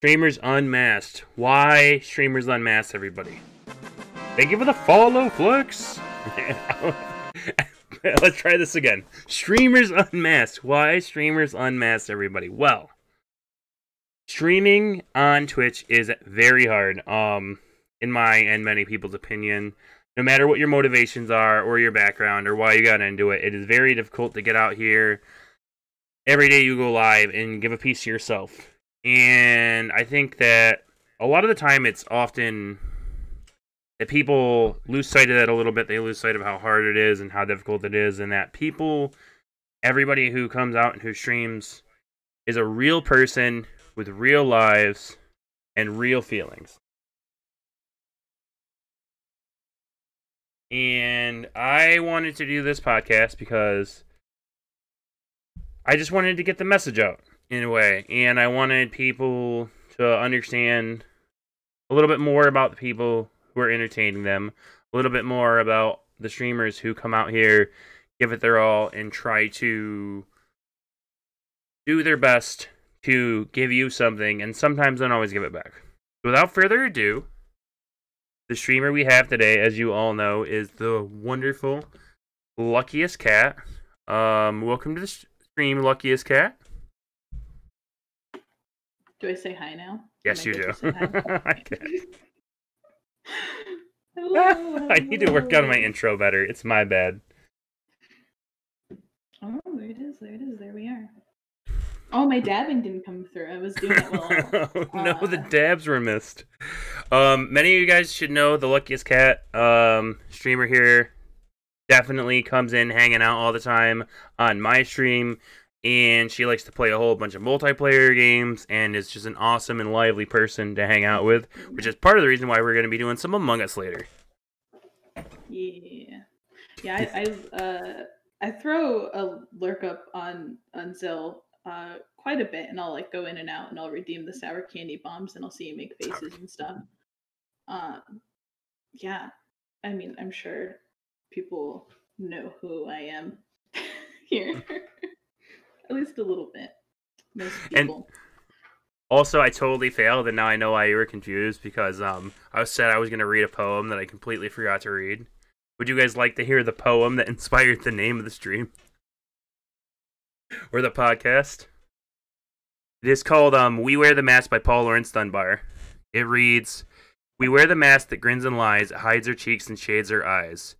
Streamers Unmasked. Why Streamers Unmasked, everybody? Thank you for the follow, Flux. Let's try this again. Streamers Unmasked. Why Streamers Unmasked, everybody? Well, streaming on Twitch is very hard, in my and many people's opinion. No matter what your motivations are or your background or why you got into it, it is very difficult to get out here every day you go live and give a piece to yourself. And I think that a lot of the time it's often that people lose sight of that a little bit. They lose sight of how hard it is and how difficult it is, and that people, everybody who comes out and who streams is a real person with real lives and real feelings. And I wanted to do this podcast because I just wanted to get the message out. In a way, and I wanted people to understand a little bit more about the people who are entertaining them, a little bit more about the streamers who come out here, give it their all, and try to do their best to give you something, and sometimes don't always give it back. Without further ado, the streamer we have today, as you all know, is the wonderful Luckiest Cat. Welcome to the stream, Luckiest Cat. Do I say hi now? Yes, you do. Hello. I need to work on my intro better. It's my bad. Oh, there it is. There it is. There we are. Oh, my dabbing didn't come through. I was doing it well. No, the dabs were missed. Many of you guys should know the Luckiest Cat streamer here definitely comes in hanging out all the time on my stream. And she likes to play a whole bunch of multiplayer games and is just an awesome and lively person to hang out with, which is part of the reason why we're going to be doing some Among Us later. Yeah. Yeah, I throw a lurk up on Zill quite a bit, and I'll like go in and out, and I'll redeem the sour candy bombs, and I'll see you make faces and stuff. Yeah, I mean, I'm sure people know who I am here. At least a little bit. Most people. And also, I totally failed, and now I know why you were confused, because I said I was going to read a poem that I completely forgot to read. Would you guys like to hear the poem that inspired the name of the stream? Or the podcast? It is called We Wear the Mask by Paul Laurence Dunbar. It reads, "We wear the mask that grins and lies, it hides our cheeks and shades our eyes.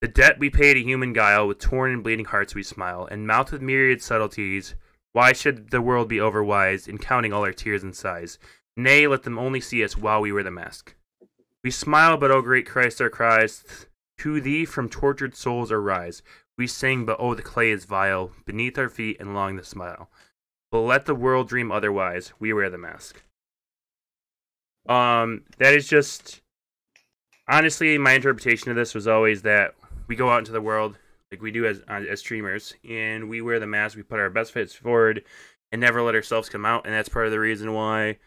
The debt we pay to human guile, with torn and bleeding hearts we smile, and mouth with myriad subtleties. Why should the world be overwise in counting all our tears and sighs? Nay, let them only see us while we wear the mask. We smile, but oh great Christ, our cries to thee from tortured souls arise. We sing, but oh the clay is vile, beneath our feet and long the smile. But let the world dream otherwise, we wear the mask." That is just... Honestly, my interpretation of this was always that we go out into the world like we do as streamers, and we wear the mask, we put our best fits forward, and never let ourselves come out. And that's part of the reason why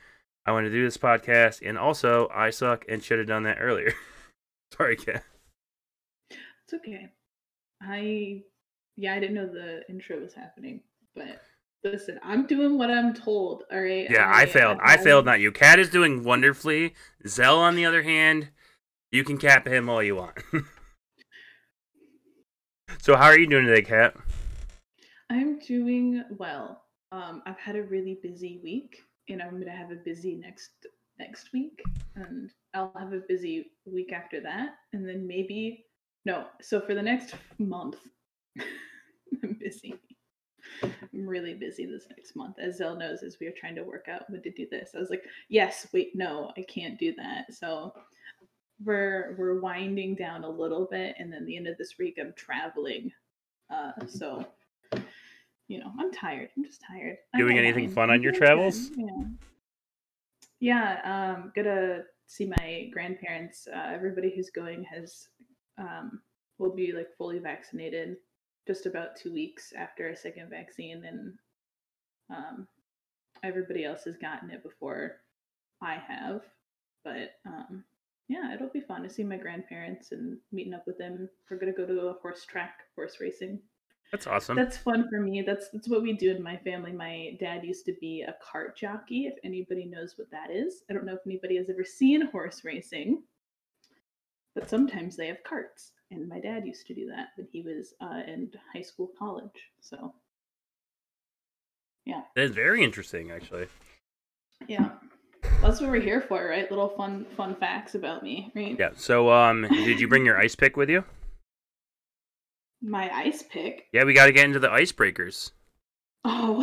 I want to do this podcast. And also, I suck and should have done that earlier. Sorry, Kat. It's okay. I didn't know the intro was happening, but listen, I'm doing what I'm told, all right? Yeah, I failed. I failed, not you. Kat is doing wonderfully. Zell, on the other hand, you can cap him all you want. So how are you doing today, Kat? I'm doing well. I've had a really busy week, and I'm gonna have a busy next week, and I'll have a busy week after that, and then maybe so for the next month, I'm busy. I'm really busy this next month, as Zell knows, as we are trying to work out when to do this. I was like, yes, wait, no, I can't do that. So we're winding down a little bit, and then the end of this week I'm traveling, so I'm tired. I'm just tired. Doing anything fun on your travels? Yeah, gonna see my grandparents. Everybody who's going has will be like fully vaccinated just about 2 weeks after a second vaccine, and everybody else has gotten it before I have, but yeah, it'll be fun to see my grandparents and meeting up with them. We're going to go to a horse track, horse racing. That's awesome. That's fun for me. That's what we do in my family. My dad used to be a cart jockey, if anybody knows what that is. I don't know if anybody has ever seen horse racing, but sometimes they have carts. And my dad used to do that when he was in high school, college. So, yeah. That's very interesting, actually. Yeah. That's what we're here for, right? Little fun facts about me, right? Yeah. So, did you bring your ice pick with you? My ice pick? Yeah, we got to get into the icebreakers. Oh.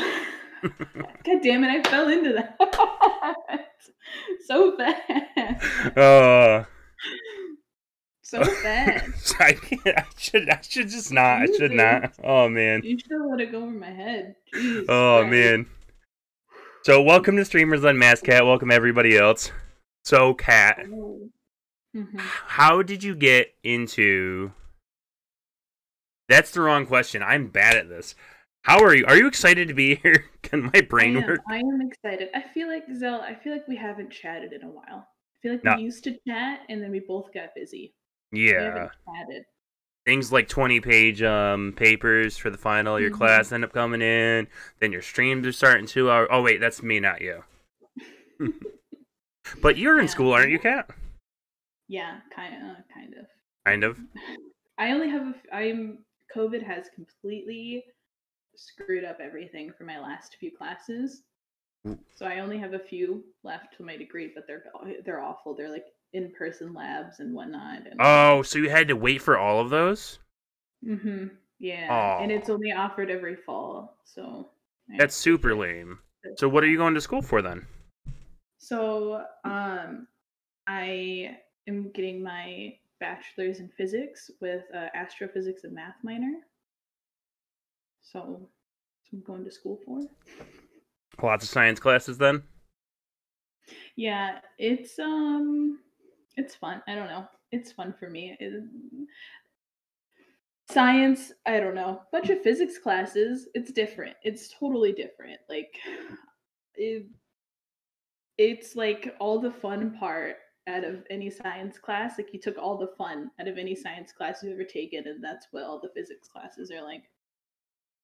God damn it, I fell into that. So fast. So bad. I should just not. I should not. Oh, man. You should have let it go over my head. Jeez, oh, Christ. Man. So, welcome to Streamers Unmasked, Cat. Welcome, everybody else. So, Cat, How did you get into... That's the wrong question. I'm bad at this. How are you? Are you excited to be here? Can my brain work? I am excited. I feel like, Zell, we haven't chatted in a while. I feel like we used to chat, and then we both got busy. Yeah. Things like 20-page papers for the final, your class end up coming in, then your streams are starting 2 hours. Oh, wait, that's me, not you. But you're in school, aren't you, Kat? Yeah, kind of. Kind of? I only have COVID has completely screwed up everything for my last few classes. So I only have a few left to my degree, but they're awful. They're like in-person labs and whatnot. And oh, so you had to wait for all of those? Mm-hmm. Yeah. Oh. And it's only offered every fall, so... That's super lame. So what are you going to school for, then? So, I am getting my bachelor's in physics with astrophysics and math minor. So, that's what I'm going to school for. Lots of science classes, then? Yeah, it's fun. I don't know. It's fun for me. Science, I don't know. Bunch of physics classes, it's different. It's totally different. Like, it's like all the fun part out of any science class. Like, you took all the fun out of any science class you've ever taken, and that's what all the physics classes are like.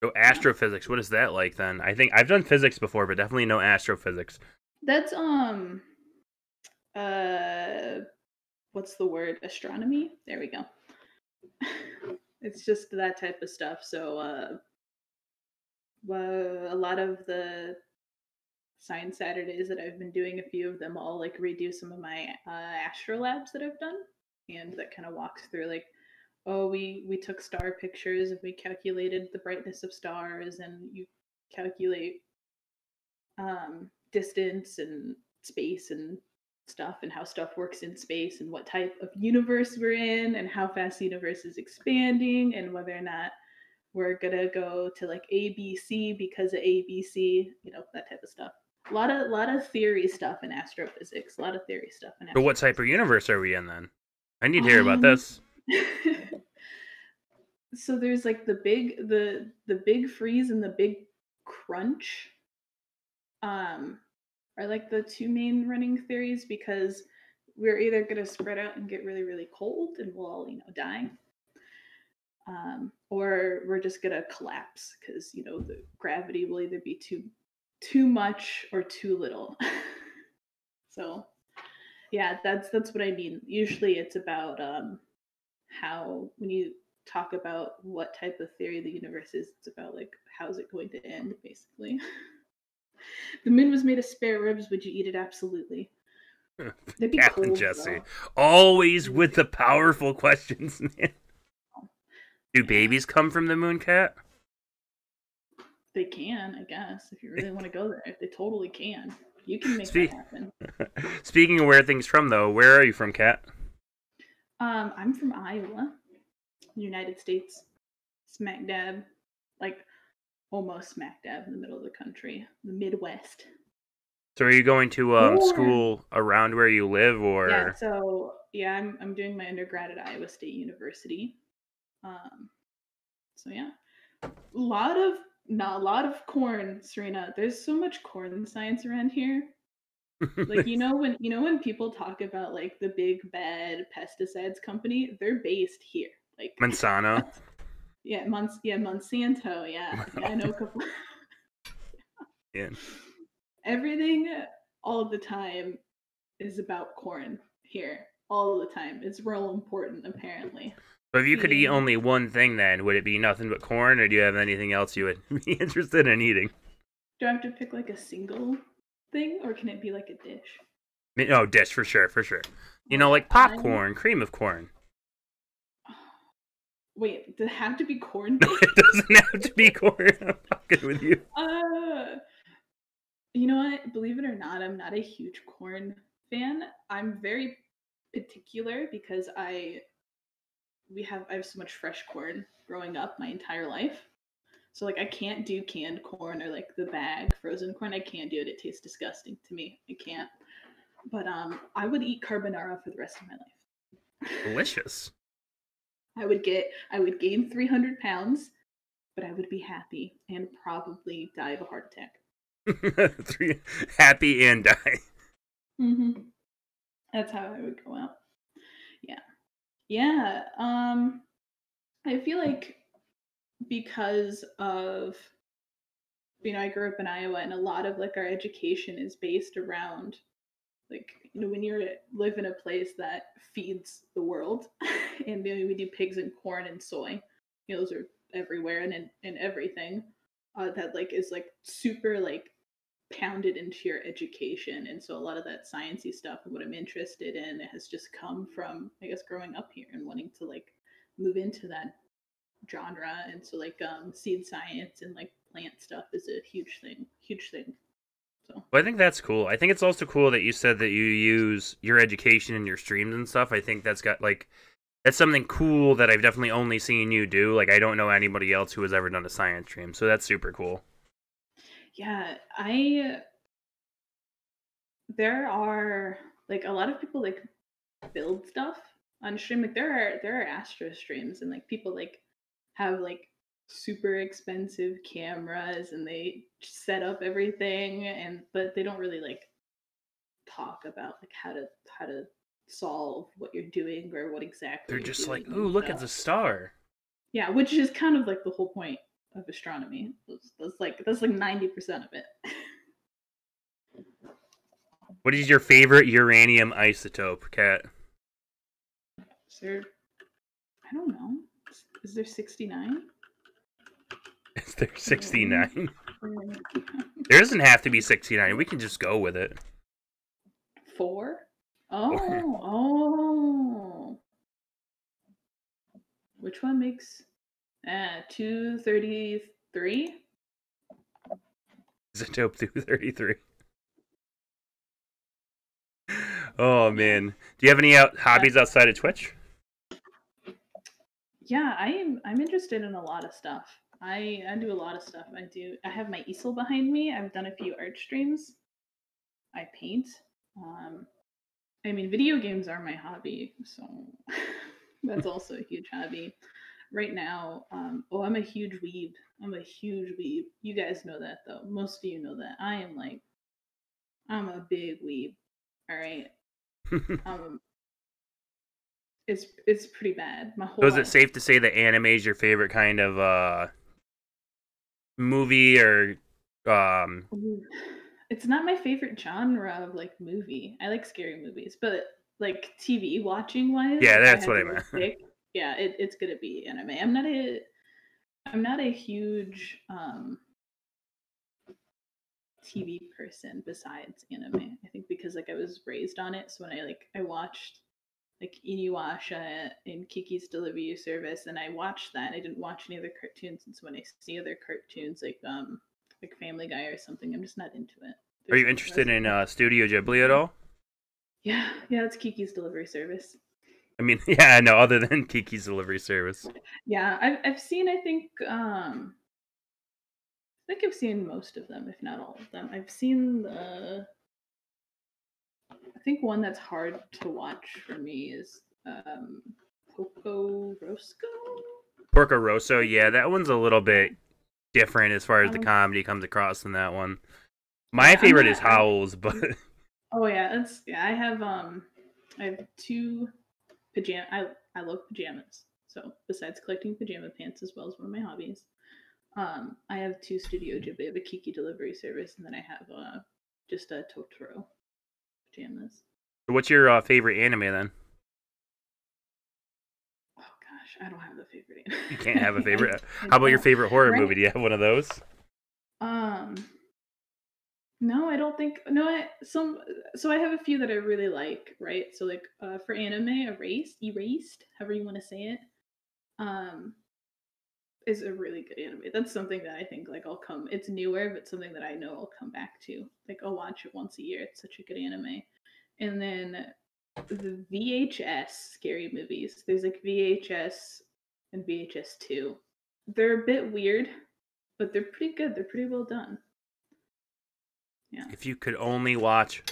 So astrophysics, what is that like then? I think I've done physics before, but definitely no astrophysics. That's what's the word? Astronomy? There we go. It's just that type of stuff. So a lot of the science Saturdays that I've been doing, a few of them, I'll like redo some of my astro labs that I've done, and that kind of walks through like, oh, we took star pictures and we calculated the brightness of stars, and you calculate distance and space and stuff, and how stuff works in space, and what type of universe we're in, and how fast the universe is expanding, and whether or not we're gonna go to like ABC because of ABC, you know, that type of stuff. A lot of theory stuff in astrophysics. But what type of universe are we in then? I need to hear about this. So there's like the big freeze and the big crunch are like the two main running theories, because we're either going to spread out and get really, really cold and we'll all, you know, die, or we're just going to collapse because, you know, the gravity will either be too much or too little. So yeah, that's what I mean. Usually it's about how, when you talk about what type of theory the universe is, it's about like, how's it going to end, basically. The moon was made of spare ribs. Would you eat it? Absolutely. Captain Jesse, always with the powerful questions, man. Do babies come from the moon, Cat? They can, I guess. If you really want to go there, they totally can. You can make that happen. Speaking of where things from, though, where are you from, Cat? I'm from Iowa, United States, smack dab, like almost smack dab in the middle of the country, the Midwest. So are you going to school around where you live, or? Yeah, so yeah, I'm doing my undergrad at Iowa State University. So yeah, a lot of corn, Serena. There's so much corn science around here. Like, you know when people talk about like the big bad pesticides company, they're based here. Like Monsanto. Yeah, Monsanto. Yeah, yeah, I know a couple. Yeah. Everything all the time is about corn here. All the time. It's real important, apparently. But if you could eat only one thing, then would it be nothing but corn, or do you have anything else you would be interested in eating? Do I have to pick like a single thing, or can it be like a dish? No, dish for sure, for sure. You know, like popcorn, cream of corn. Wait, does it have to be corn? No, it doesn't have to be corn. I'm fucking with you. You know what? Believe it or not, I'm not a huge corn fan. I'm very particular because I have so much fresh corn growing up my entire life. So like I can't do canned corn or like the bag frozen corn. I can't do it. It tastes disgusting to me. I can't. But I would eat carbonara for the rest of my life. Delicious. I would gain 300 pounds, but I would be happy and probably die of a heart attack. Happy and die. Mm-hmm. That's how I would go out. Yeah. Yeah. I feel like because of, you know, I grew up in Iowa and a lot of like our education is based around like, you know, when you live in a place that feeds the world and you know, we do pigs and corn and soy, you know, those are everywhere and in everything that like is like super like pounded into your education. And so a lot of that sciencey stuff and what I'm interested in has just come from, I guess, growing up here and wanting to like move into that genre. And so like seed science and like plant stuff is a huge thing. So well, I think that's cool. I think it's also cool that you said that you use your education in your streams and stuff. I think that's got like, that's something cool that I've definitely only seen you do. Like I don't know anybody else who has ever done a science stream. So that's super cool. Yeah, there are like a lot of people like build stuff on stream. Like there are Astro streams and like people like have like super expensive cameras and they set up everything and but they don't really like talk about like how to solve what you're doing or what exactly they're just like, ooh, look at the star. Yeah, which is kind of like the whole point of astronomy. That's like 90% of it. What is your favorite uranium isotope, Kat? I don't know. Is there 69? Is there 69? There doesn't have to be 69. We can just go with it. 4? Oh, oh. Which one makes 233? Isotope 233. Oh man, do you have any hobbies outside of Twitch? Yeah, I'm interested in a lot of stuff. I do a lot of stuff. I have my easel behind me. I've done a few art streams. I paint. I mean, video games are my hobby, so that's also a huge hobby. Right now, I'm a huge weeb. You guys know that, though. Most of you know that. I'm a big weeb. All right. It's pretty bad. My whole. So is it safe to say that anime is your favorite kind of movie or? It's not my favorite genre of like movie. I like scary movies, but like TV watching wise. Yeah, that's what I meant. Yeah, it's gonna be anime. I'm not a huge TV person besides anime. I think because like I was raised on it, so when I watched like Inuyasha and Kiki's Delivery Service, and I watched that. I didn't watch any other cartoons, and so when I see other cartoons like Family Guy or something, I'm just not into it. There's Are you interested in Studio Ghibli at all? Yeah, it's Kiki's Delivery Service. I mean, yeah, I know, other than Kiki's Delivery Service. Yeah, I've seen, I think I've seen most of them, if not all of them. I've seen I think one that's hard to watch for me is Porco Rosso? Porco Rosso, yeah, that one's a little bit different as far as the comedy comes across in that one. My favorite is Howls, but... Oh, yeah, I have two... I love pajamas, So besides collecting pajama pants, as well as one of my hobbies, I have two Studio Ghibli. I have a Kiki's Delivery Service, and then I have just a Totoro pajamas. What's your favorite anime then? Oh gosh, I don't have a favorite anime. You can't have a favorite. How about your favorite horror movie? Do you have one of those? No, I don't think. No, So I have a few that I really like, right? So like for anime, Erased, however you want to say it, is a really good anime. That's something that I think like I'll come. It's newer, but something that I know I'll come back to. Like I'll watch it once a year. It's such a good anime. And then the VHS scary movies. There's like VHS and VHS 2. They're a bit weird, but they're pretty good. They're pretty well done. Yeah. If you could only watch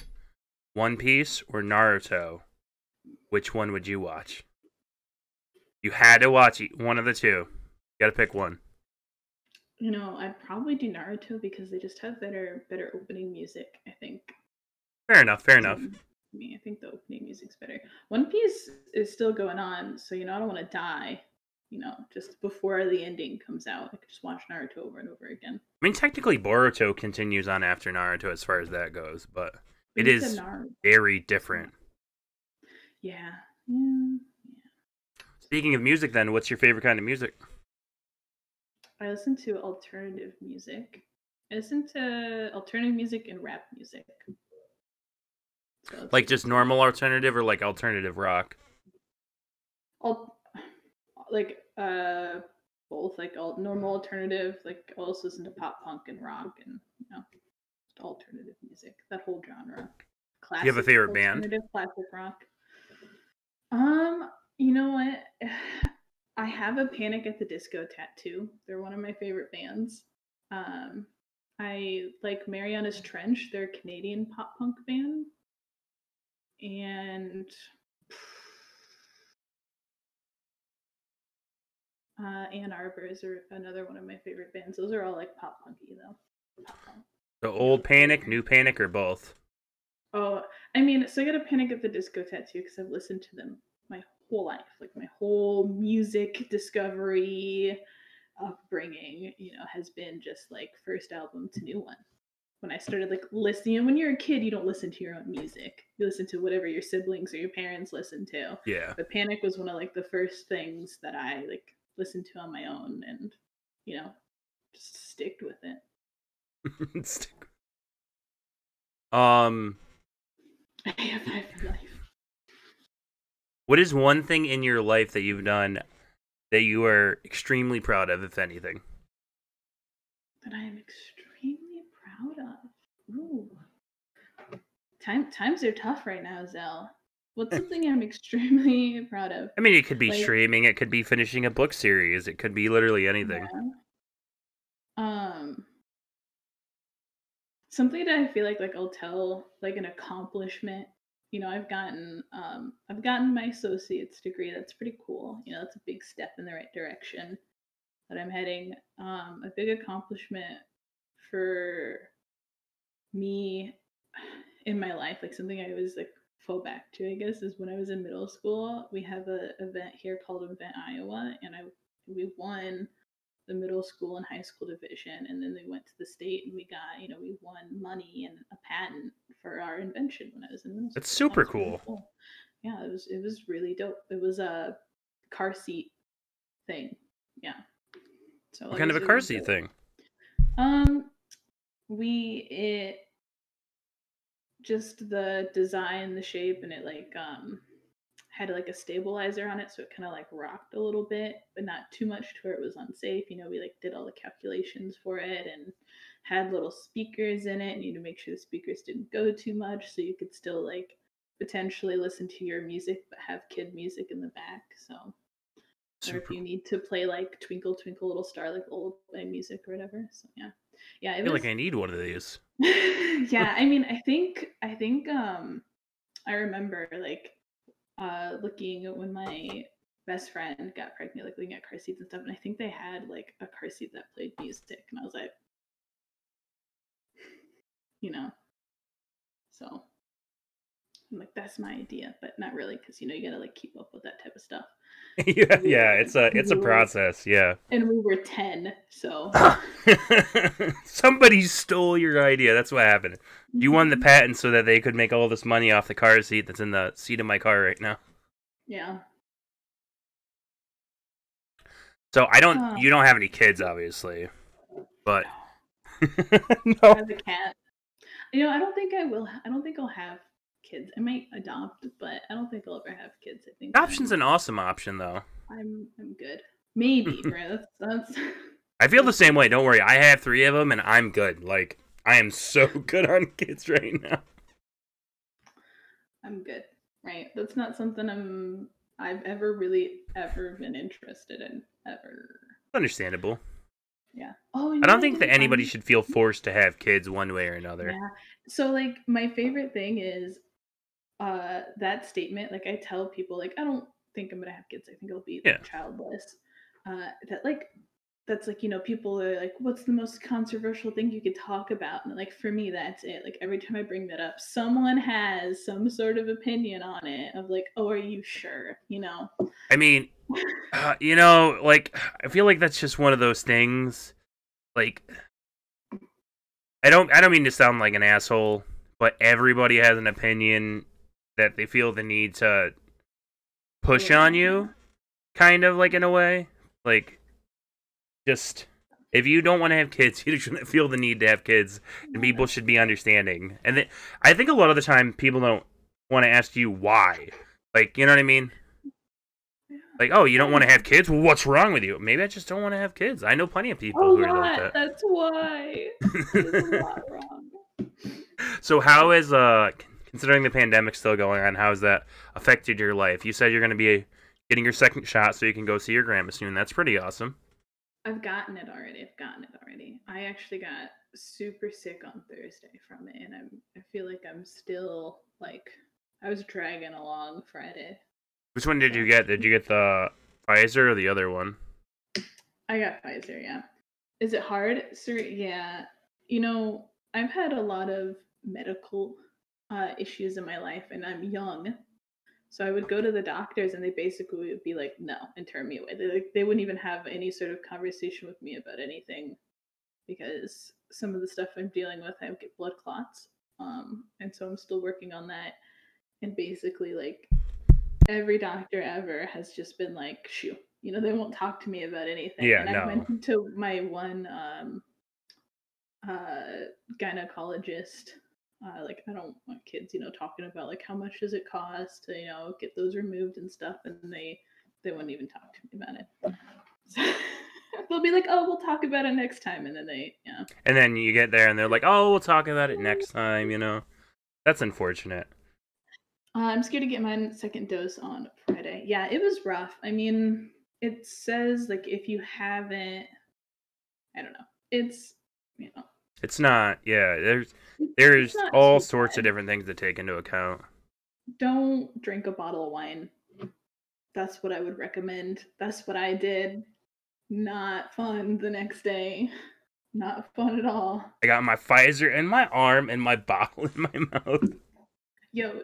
One Piece or Naruto, which one would you watch? You had to watch one of the two. You gotta pick one. You know, I'd probably do Naruto because they just have better opening music, I think. Fair enough, fair enough. I mean, I think the opening music's better. One Piece is still going on, so, you know, I don't want to die, you know, just before the ending comes out. I could just watch Naruto over and over again. I mean, technically Boruto continues on after Naruto as far as that goes, but it is very different. Yeah. Speaking of music, then, what's your favorite kind of music? I listen to alternative music. I listen to alternative music and rap music. So like just normal alternative or like alternative rock? Both, like all normal alternative, like I also listen to pop punk and rock and, you know, alternative music, that whole genre. Classic. You have a favorite band? Classic rock. You know what? I have a Panic! At the Disco tattoo. They're one of my favorite bands. I like Mariana's Trench. They're a Canadian pop punk band. And Ann Arbor is another one of my favorite bands. Those are all like pop punky though. So old Panic, new Panic, or both? Oh, I mean, so I got a Panic! At the Disco tattoo because I've listened to them my whole life, like my whole music discovery upbringing, you know, has been just like first album to new one. When I started like listening, when you're a kid, you don't listen to your own music. You listen to whatever your siblings or your parents listen to. Yeah. But Panic was one of like the first things that I like listened to on my own, and you know, just sticked with it. I have five for life. What is one thing in your life that you've done that you are extremely proud of, if anything? That I am extremely proud of. Ooh. Times are tough right now, Zell. What's something I'm extremely proud of? I mean, it could be like streaming, it could be finishing a book series, it could be literally anything. Yeah. Something that I feel like I'll tell like an accomplishment. You know, I've gotten my associate's degree. That's pretty cool. You know, that's a big step in the right direction that I'm heading. A big accomplishment for me in my life, like something I always like fall back to, I guess, is when I was in middle school, we have an event here called Event Iowa, and we won the middle school and high school division, and then they went to the state, and we got, you know, we won money and a patent for our invention when I was in middle school. That's super cool. Yeah, it was really dope. It was a car seat thing. Yeah. So what kind of a car seat thing? Just the design, the shape, and it like had like a stabilizer on it, so it kind of like rocked a little bit, but not too much to where it was unsafe. You know, we like did all the calculations for it and had little speakers in it, and you had to make sure the speakers didn't go too much, so you could still like potentially listen to your music but have kid music in the back. So or if you need to play like Twinkle Twinkle Little Star, like old music or whatever. So yeah. I feel like I need one of these. Yeah, I mean, I think I remember like looking when my best friend got pregnant, like looking at car seats and stuff, and I think they had like a car seat that played music, and I was like, you know, so I'm like, that's my idea, but not really, because you gotta like keep up with that type of stuff. Yeah, yeah, it's a process, yeah. And we were 10, so somebody stole your idea. That's what happened. You won the patent so that they could make all this money off the car seat that's in the seat of my car right now. Yeah. So you don't have any kids, obviously, but no. I have a cat. I don't think I will. I don't think I'll have kids. I might adopt, but I don't think I'll ever have kids. I think adoption's an awesome option, though. I'm good. Maybe, bro. I feel the same way. Don't worry. I have 3 of them, and I'm good. Like, I am so good on kids right now. I'm good. Right. That's not something I've ever really ever been interested in ever. Understandable. Yeah. Oh, I don't think that anybody should feel forced to have kids one way or another. Yeah. So like my favorite thing is that statement, like I tell people like I don't think I'm going to have kids. I think I'll be childless. That's like, people are like, what's the most controversial thing you could talk about? And like, for me, that's it. Like every time I bring that up, someone has some sort of opinion on it of like, oh, are you sure? I mean, like, I feel like that's just one of those things. Like, I don't mean to sound like an asshole, but everybody has an opinion that they feel the need to push on you, kind of like in a way, like. Just, if you don't want to have kids, you shouldn't feel the need to have kids, and people should be understanding. And I think a lot of the time, people don't want to ask you why. Like, you know what I mean? Like, oh, you don't want to have kids? Well, what's wrong with you? Maybe I just don't want to have kids. I know plenty of people who are like that. That's why. There's a lot wrong. So how is, considering the pandemic's still going on, how has that affected your life? You said you're going to be getting your second shot so you can go see your grandma soon. That's pretty awesome. I've gotten it already. I actually got super sick on Thursday from it, and I feel like I'm still, like, I was dragging along Friday. Which one did you get? Did you get the Pfizer or the other one? I got Pfizer, yeah. Is it hard? Yeah. I've had a lot of medical issues in my life, and I'm young. So I would go to the doctors and they basically would be like, no, and turn me away. They wouldn't even have any sort of conversation with me about anything because some of the stuff I'm dealing with, I would get blood clots. And so I'm still working on that. And basically like every doctor ever has just been like, shoo, they won't talk to me about anything. Yeah, and I went to my one gynecologist. Like, I don't want kids, talking about, like, how much does it cost to, get those removed and stuff, and they wouldn't even talk to me about it. So they'll be like, oh, we'll talk about it next time, and then they. And then you get there, and they're like, oh, we'll talk about it next time, That's unfortunate. I'm scared to get my second dose on Friday. Yeah, it was rough. I mean, it says, like, if you haven't, I don't know. It's, It's not, there's all sorts of different things to take into account. Don't drink a bottle of wine. That's what I would recommend. That's what I did. Not fun the next day. Not fun at all. I got my Pfizer in my arm and my bottle in my mouth. Yo,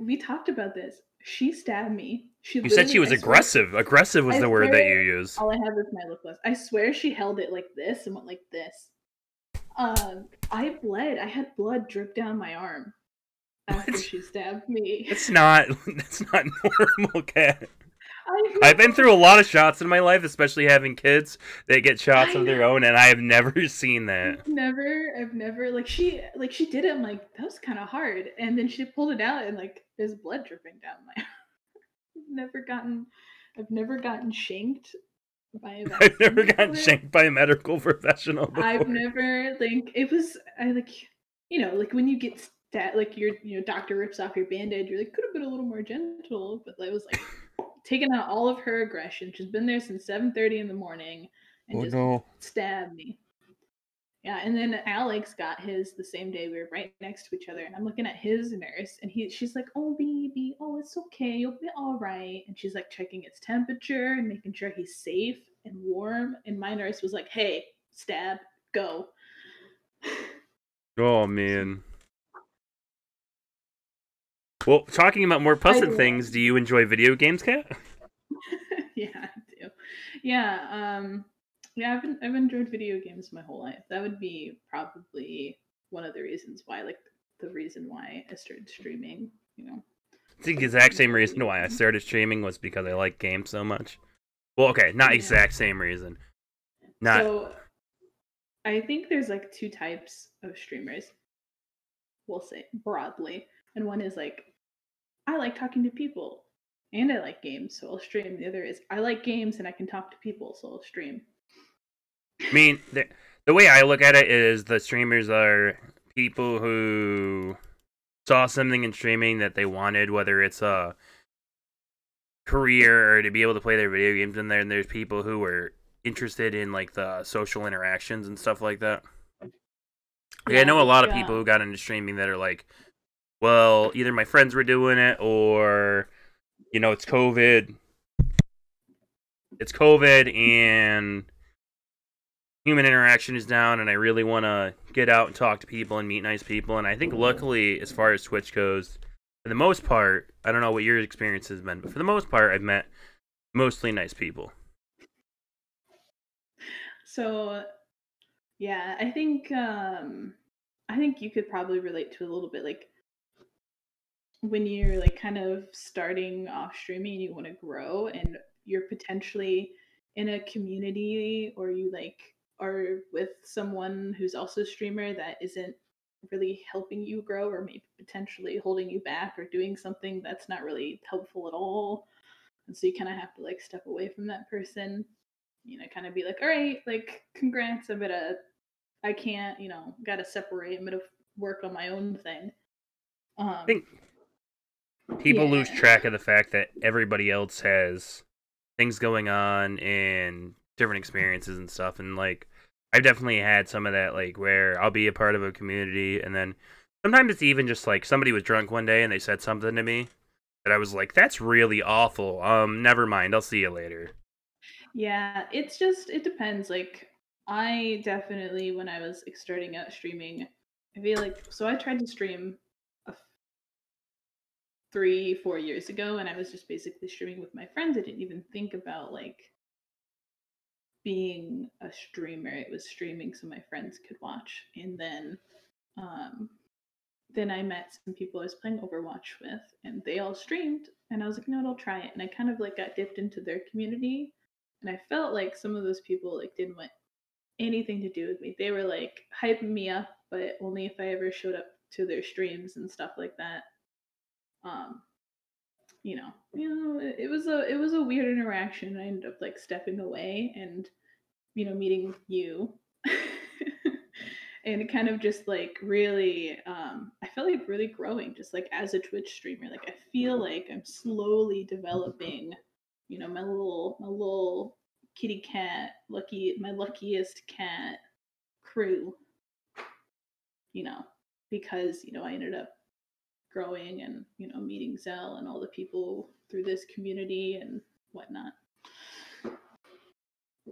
we talked about this. She stabbed me. You said she was aggressive. Aggressive was the word that you used. All I have is my lip gloss. I swear she held it like this and went like this. I bled. I had blood drip down my arm after she stabbed me. That's not normal, Kat. I've been through a lot of shots in my life, especially having kids. They get shots of their own, and I have never seen that. I've never like she did it. I'm like, that was kind of hard, and then she pulled it out, and like there's blood dripping down my arm. I've never gotten shanked by a medical professional. Before. I've never like when you get that like your doctor rips off your bandage, you're like could have been a little more gentle, but I was like taking out all of her aggression. She's been there since 7:30 in the morning and stabbed me. Yeah, and then Alex got his the same day. We were right next to each other, and I'm looking at his nurse, and she's like, "Oh, baby, oh, it's okay, you'll be all right." And she's like checking his temperature and making sure he's safe and warm. And my nurse was like, "Hey, stab, go." Oh man, Well, talking about more puzzle things, do you enjoy video games, Kat? Yeah, I do. Yeah, I've enjoyed video games my whole life. That would be probably one of the reasons why, like, the reason why I started streaming, you know. It's the exact same reason why I started streaming was because I like games so much. Well, okay, not exact same reason. Not. So, I think there's, like, two types of streamers, we'll say, broadly. And one is, like, I like talking to people, and I like games, so I'll stream. The other is, I like games, and I can talk to people, so I'll stream. I mean, the way I look at it is the streamers are people who saw something in streaming that they wanted, whether it's a career or to be able to play their video games in there, and there's people who were interested in, like, the social interactions and stuff like that. Yeah, I know a lot of people who got into streaming that are like, well, either my friends were doing it or, you know, it's COVID. It's COVID and human interaction is down and I really want to get out and talk to people and meet nice people. And I think luckily, as far as Twitch goes, for the most part, I don't know what your experience has been, but for the most part, I've met mostly nice people. So, yeah, I think you could probably relate to it a little bit, like, when you're like kind of starting off streaming and you want to grow and you're potentially in a community or you like are with someone who's also a streamer that isn't really helping you grow or maybe potentially holding you back or doing something that's not really helpful at all. And so you kind of have to like step away from that person, you know, kind of be like, all right, like congrats, I'm gonna, I can't, you know, gotta separate, I'm gonna work on my own thing. People lose track of the fact that everybody else has things going on and different experiences and stuff. And, like, I've definitely had some of that, like, where I'll be a part of a community. And then sometimes it's even just, like, somebody was drunk one day and they said something to me that I was like, that's really awful. Never mind. I'll see you later. Yeah, it's just, it depends. Like, I definitely, when I was starting out streaming, I feel like, so I tried to stream 3-4 years ago, and I was just basically streaming with my friends. I didn't even think about like being a streamer. It was streaming so my friends could watch. And then I met some people I was playing Overwatch with, and they all streamed. And I was like, you know what, I'll try it. And I kind of like got dipped into their community, and I felt like some of those people like didn't want anything to do with me. They were like hyping me up, but only if I ever showed up to their streams and stuff like that. It was a weird interaction. I ended up like stepping away and, you know, meeting you and kind of just like really, I feel like really growing just like as a Twitch streamer. Like I feel like I'm slowly developing, you know, my little kitty cat, my luckiest cat crew, you know, because, you know, I ended up growing and, you know, meeting Zell and all the people through this community and whatnot. I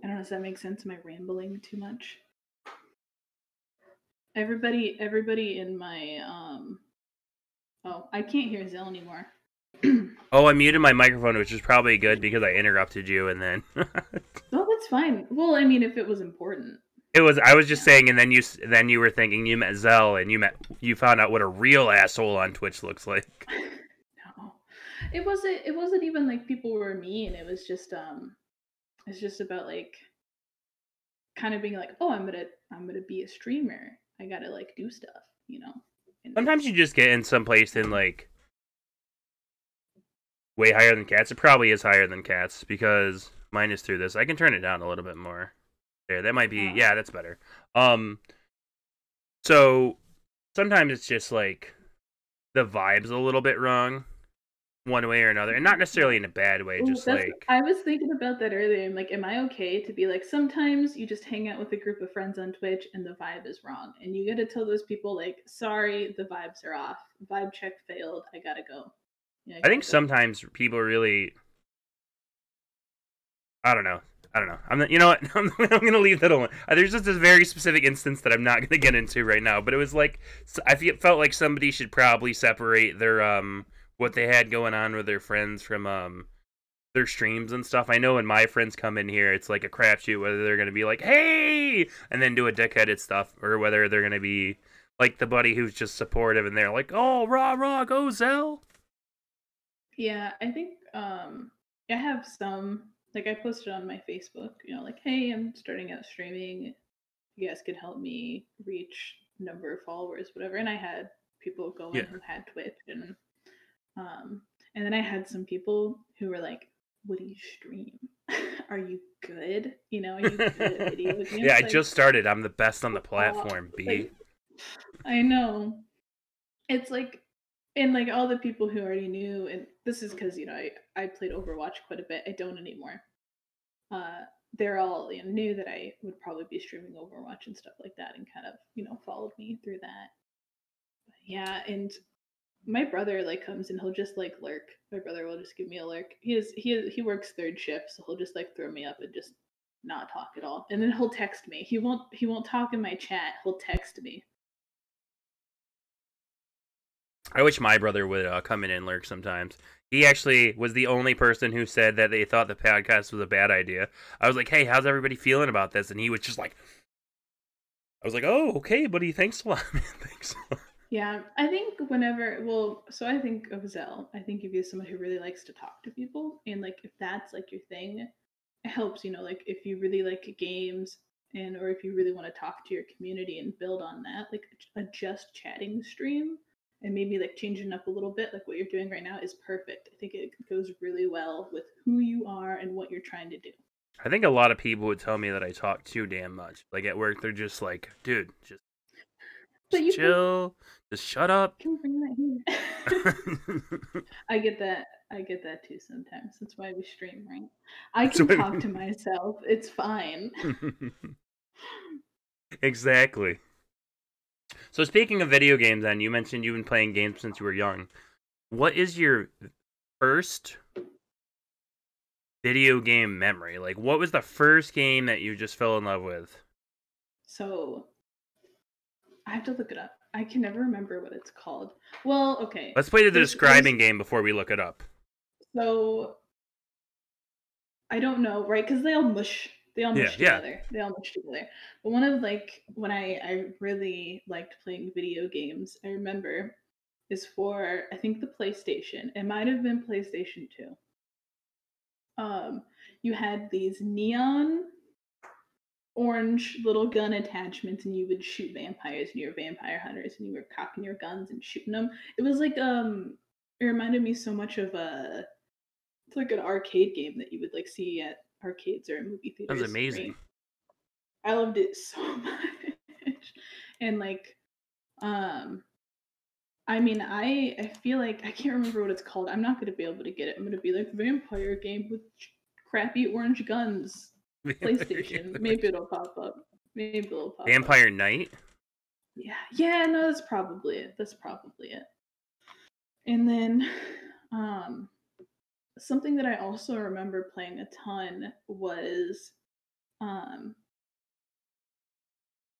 don't know, does that make sense? Am I rambling too much? Everybody in my oh, I can't hear Zell anymore. Oh, I muted my microphone, which is probably good because I interrupted you and then oh, that's fine. Well, I mean, if it was important. It was. I was just saying, and then you were thinking you met Zell, and you found out what a real asshole on Twitch looks like. No, it wasn't even like people were mean. It was just it's just about like kind of being like, oh, I'm gonna be a streamer. I gotta like do stuff, you know. And sometimes you just get in some place in like way higher than Cats. It probably is higher than Cats because mine is through this. I can turn it down a little bit more. There, that might be, yeah, that's better. So sometimes it's just like the vibe's a little bit wrong one way or another, and not necessarily in a bad way. Just like I was thinking about that earlier. I'm like, am I okay to be like, sometimes you just hang out with a group of friends on Twitch and the vibe is wrong, and you got to tell those people like, sorry, the vibes are off, vibe check failed, I gotta go. Yeah, I think sometimes people really, I don't know. You know what? I'm going to leave that alone. There's just this very specific instance that I'm not going to get into right now, but it was like, I felt like somebody should probably separate their what they had going on with their friends from their streams and stuff. I know when my friends come in here, it's like a crapshoot whether they're going to be like, hey, and then do a dickheaded stuff, or whether they're going to be like the buddy who's just supportive and they're like, oh, rah, go Zell. Yeah, I think I have some, like I posted on my Facebook, you know, like, hey, I'm starting out streaming. You guys can help me reach number of followers, whatever. And I had people go in who had Twitch, and then I had some people who were like, what do you stream? Are you good? You know, are you good at video games? Yeah, like, I just started. I'm the best on the platform, B. Like, I know. It's like, and like all the people who already knew, and this is because, you know, I played Overwatch quite a bit. I don't anymore. They're all, you know, knew that I would probably be streaming Overwatch and stuff like that, and kind of, you know, followed me through that. But yeah, and my brother like comes and he'll just like lurk. My brother will just give me a lurk. He works third shift, so he'll just like throw me up and just not talk at all. And then he'll text me. He won't talk in my chat. He'll text me. I wish my brother would come in and lurk sometimes. He actually was the only person who said that they thought the podcast was a bad idea. I was like, hey, how's everybody feeling about this? And he was just like, I was like, oh, okay, buddy, thanks a lot, man. Thanks a lot. Yeah, I think whenever, well, so I think of Zell. I think if you're someone who really likes to talk to people, and like if that's like your thing, it helps, you know, like if you really like games, and or if you really want to talk to your community and build on that, like a just chatting stream. And maybe like changing up a little bit, like what you're doing right now is perfect. I think it goes really well with who you are and what you're trying to do. I think a lot of people would tell me that I talk too damn much. Like at work, they're just like, dude, just chill, just shut up. Can bring that here. I get that. I get that too sometimes. That's why we stream, right? I can talk to myself. It's fine. Exactly. So speaking of video games, then, you mentioned you've been playing games since you were young. What is your first video game memory? Like, what was the first game that you just fell in love with? So, I have to look it up. I can never remember what it's called. Well, okay. Let's play the describing game before we look it up. So, I don't know, right? Because they all mush. They all mush together. But one of, like, when I really liked playing video games, I remember, is for, I think, the PlayStation. It might have been PlayStation 2. You had these neon orange little gun attachments, and you would shoot vampires, and you were vampire hunters, and you were cocking your guns and shooting them. It was like, it reminded me so much of a, it's like an arcade game that you would, like, see at arcades or movie theaters. That was amazing. Right? I loved it so much. And like, I mean, I feel like I can't remember what it's called. I'm not going to be able to get it. I'm going to be like, vampire game with crappy orange guns. PlayStation. Maybe it'll pop up. Vampire Knight? Yeah. Yeah, no, that's probably it. And then, something that I also remember playing a ton was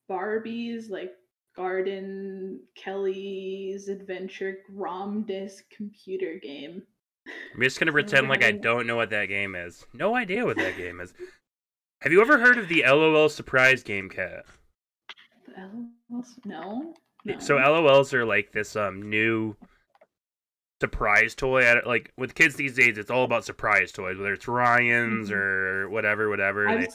Barbie's, like, Garden Kelly's Adventure ROM disc computer game. I'm just going to pretend like I don't know what that game is. No idea what that game is. Have you ever heard of the LOL Surprise Game, Cat? The LOLs? No. So LOLs are like this new surprise toy. Like with kids these days, it's all about surprise toys, whether it's Ryan's or whatever. They're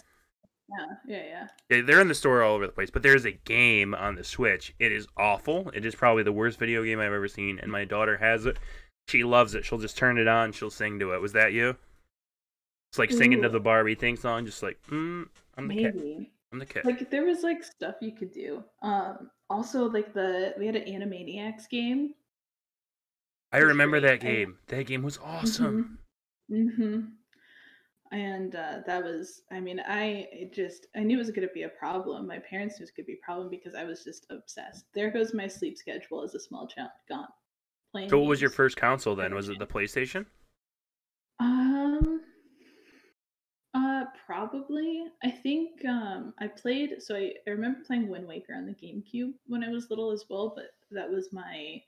in the store all over the place. But there's a game on the Switch. It is awful. It is probably the worst video game I've ever seen, and my daughter has it. She loves it. She'll just turn it on. She'll sing to it. Was that you? It's like singing to the Barbie thing song, just like, I'm the cat. I'm the cat. Like there was like stuff you could do. Also like we had an Animaniacs game. I remember that game. That game was awesome. And that was, I mean, I knew it was going to be a problem. My parents knew it was going to be a problem because I was just obsessed. There goes my sleep schedule as a small child. Gone. Playing so what was your first console then? Was it the PlayStation? Probably. I think I remember playing Wind Waker on the GameCube when I was little as well, but that was my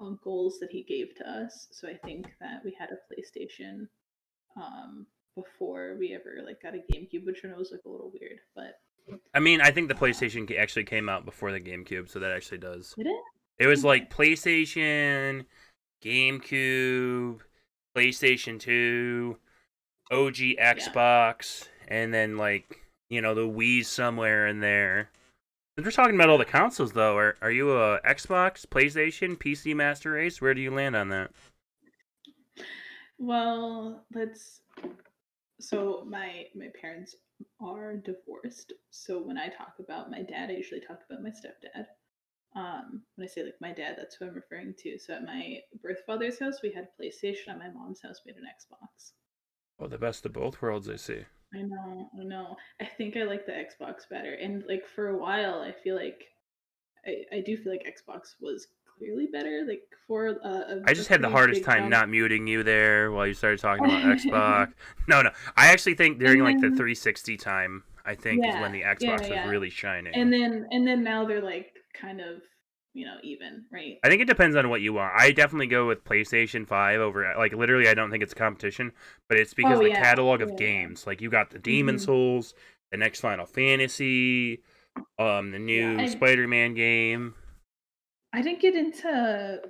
uncles that he gave to us. So I think that we had a PlayStation before we ever like got a GameCube, which I know was like a little weird, but I mean, I think the PlayStation actually came out before the GameCube, so that actually does. Did it? It was like PlayStation, GameCube, PlayStation 2, OG Xbox, and then like, you know, the Wii somewhere in there. If we're talking about all the consoles though, are you a Xbox, PlayStation, PC Master Race? Where do you land on that? Well, let's... So my parents are divorced, so when I talk about my dad, I usually talk about my stepdad. When I say like my dad, that's who I'm referring to. So at my birth father's house, we had a PlayStation. At my mom's house, we had an Xbox. Oh, the best of both worlds, I see. I know. I think I like the Xbox better. And like for a while, I feel like I do feel like Xbox was clearly better. Like for I just had the hardest time not muting you there while you started talking about Xbox. No. I actually think during like the 360 time, I think is when the Xbox was really shining. And then now they're like kind of, you know, even, right? I think it depends on what you want. I definitely go with PlayStation 5 over, like, literally, I don't think it's a competition, but it's because the catalog of games. Like, you got the Demon Souls, the next Final Fantasy, the new Spider-Man game. I didn't get into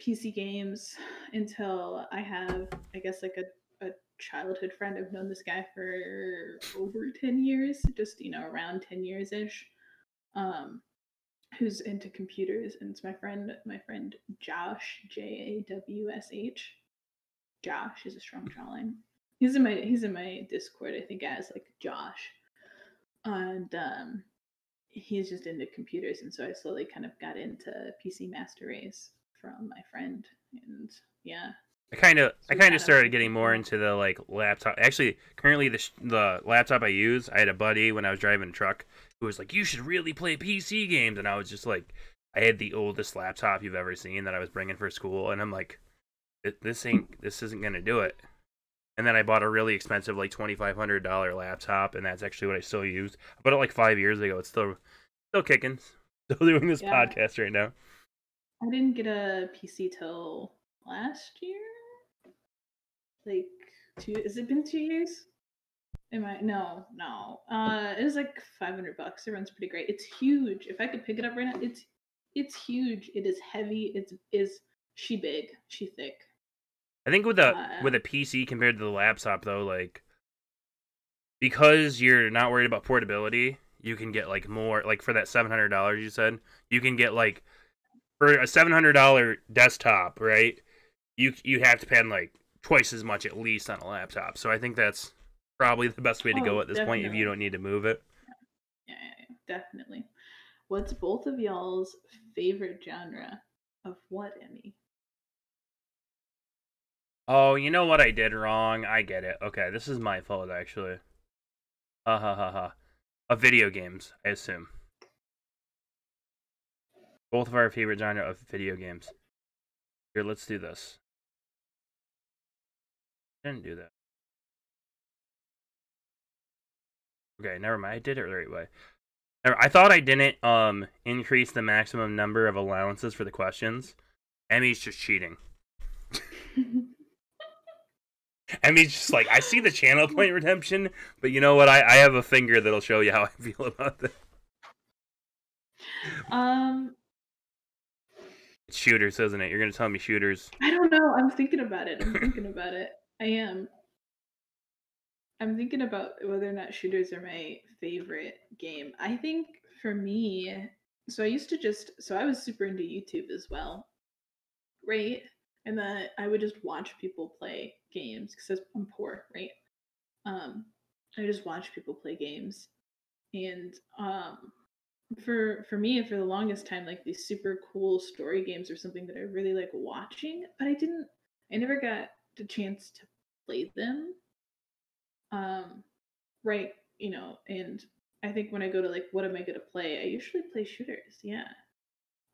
PC games until I have, I guess, like a childhood friend. I've known this guy for over 10 years, just, you know, around 10 years-ish, who's into computers, and it's my friend Josh, Jawsh. Josh is a strong jawline. He's in my Discord, I think, as like Josh. And he's just into computers, and so I slowly kind of got into PC Master Race from my friend, and I kind of started getting more into the like laptop. Actually, currently the laptop I use, I had a buddy when I was driving a truck who was like, "You should really play PC games," and I was just like, I had the oldest laptop you've ever seen that I was bringing for school, and I'm like, this isn't gonna do it. And then I bought a really expensive like $2,500 laptop, and that's actually what I still use. I bought it like 5 years ago. It's still kicking, still doing this podcast right now. I didn't get a PC till last year, like 2. Has it been 2 years? Am I? No. It was like $500. It runs pretty great. It's huge. If I could pick it up right now, it's huge. It is heavy. It's she big. She thick. I think with a PC compared to the laptop though, like because you're not worried about portability, you can get like more. Like for that $700 you said, you can get like for a $700 desktop, right? You have to spend like twice as much at least on a laptop. So I think that's probably the best way to go at this point if you don't need to move it. Yeah, definitely. What's both of y'all's favorite genre of what, Emmy? Oh, you know what I did wrong? I get it. Okay, this is my fault, actually. Video games, I assume. Both of our favorite genre of video games. Here, let's do this. Didn't do that. Okay, never mind. I did it the right way. I thought I didn't increase the maximum number of allowances for the questions. Emmy's just cheating. Emmy's just like, I see the channel point redemption, but you know what? I have a finger that'll show you how I feel about that. It's shooters, isn't it? You're going to tell me shooters. I don't know. I'm thinking about it. I am. I'm thinking about whether or not shooters are my favorite game. I think for me, I was super into YouTube as well, right? And then I would just watch people play games because I'm poor, right? I just watch people play games. And for me, for the longest time, like these super cool story games are something that I really like watching, but I never got the chance to play them. Right, you know, and I think when I go to like what am I gonna play, I usually play shooters.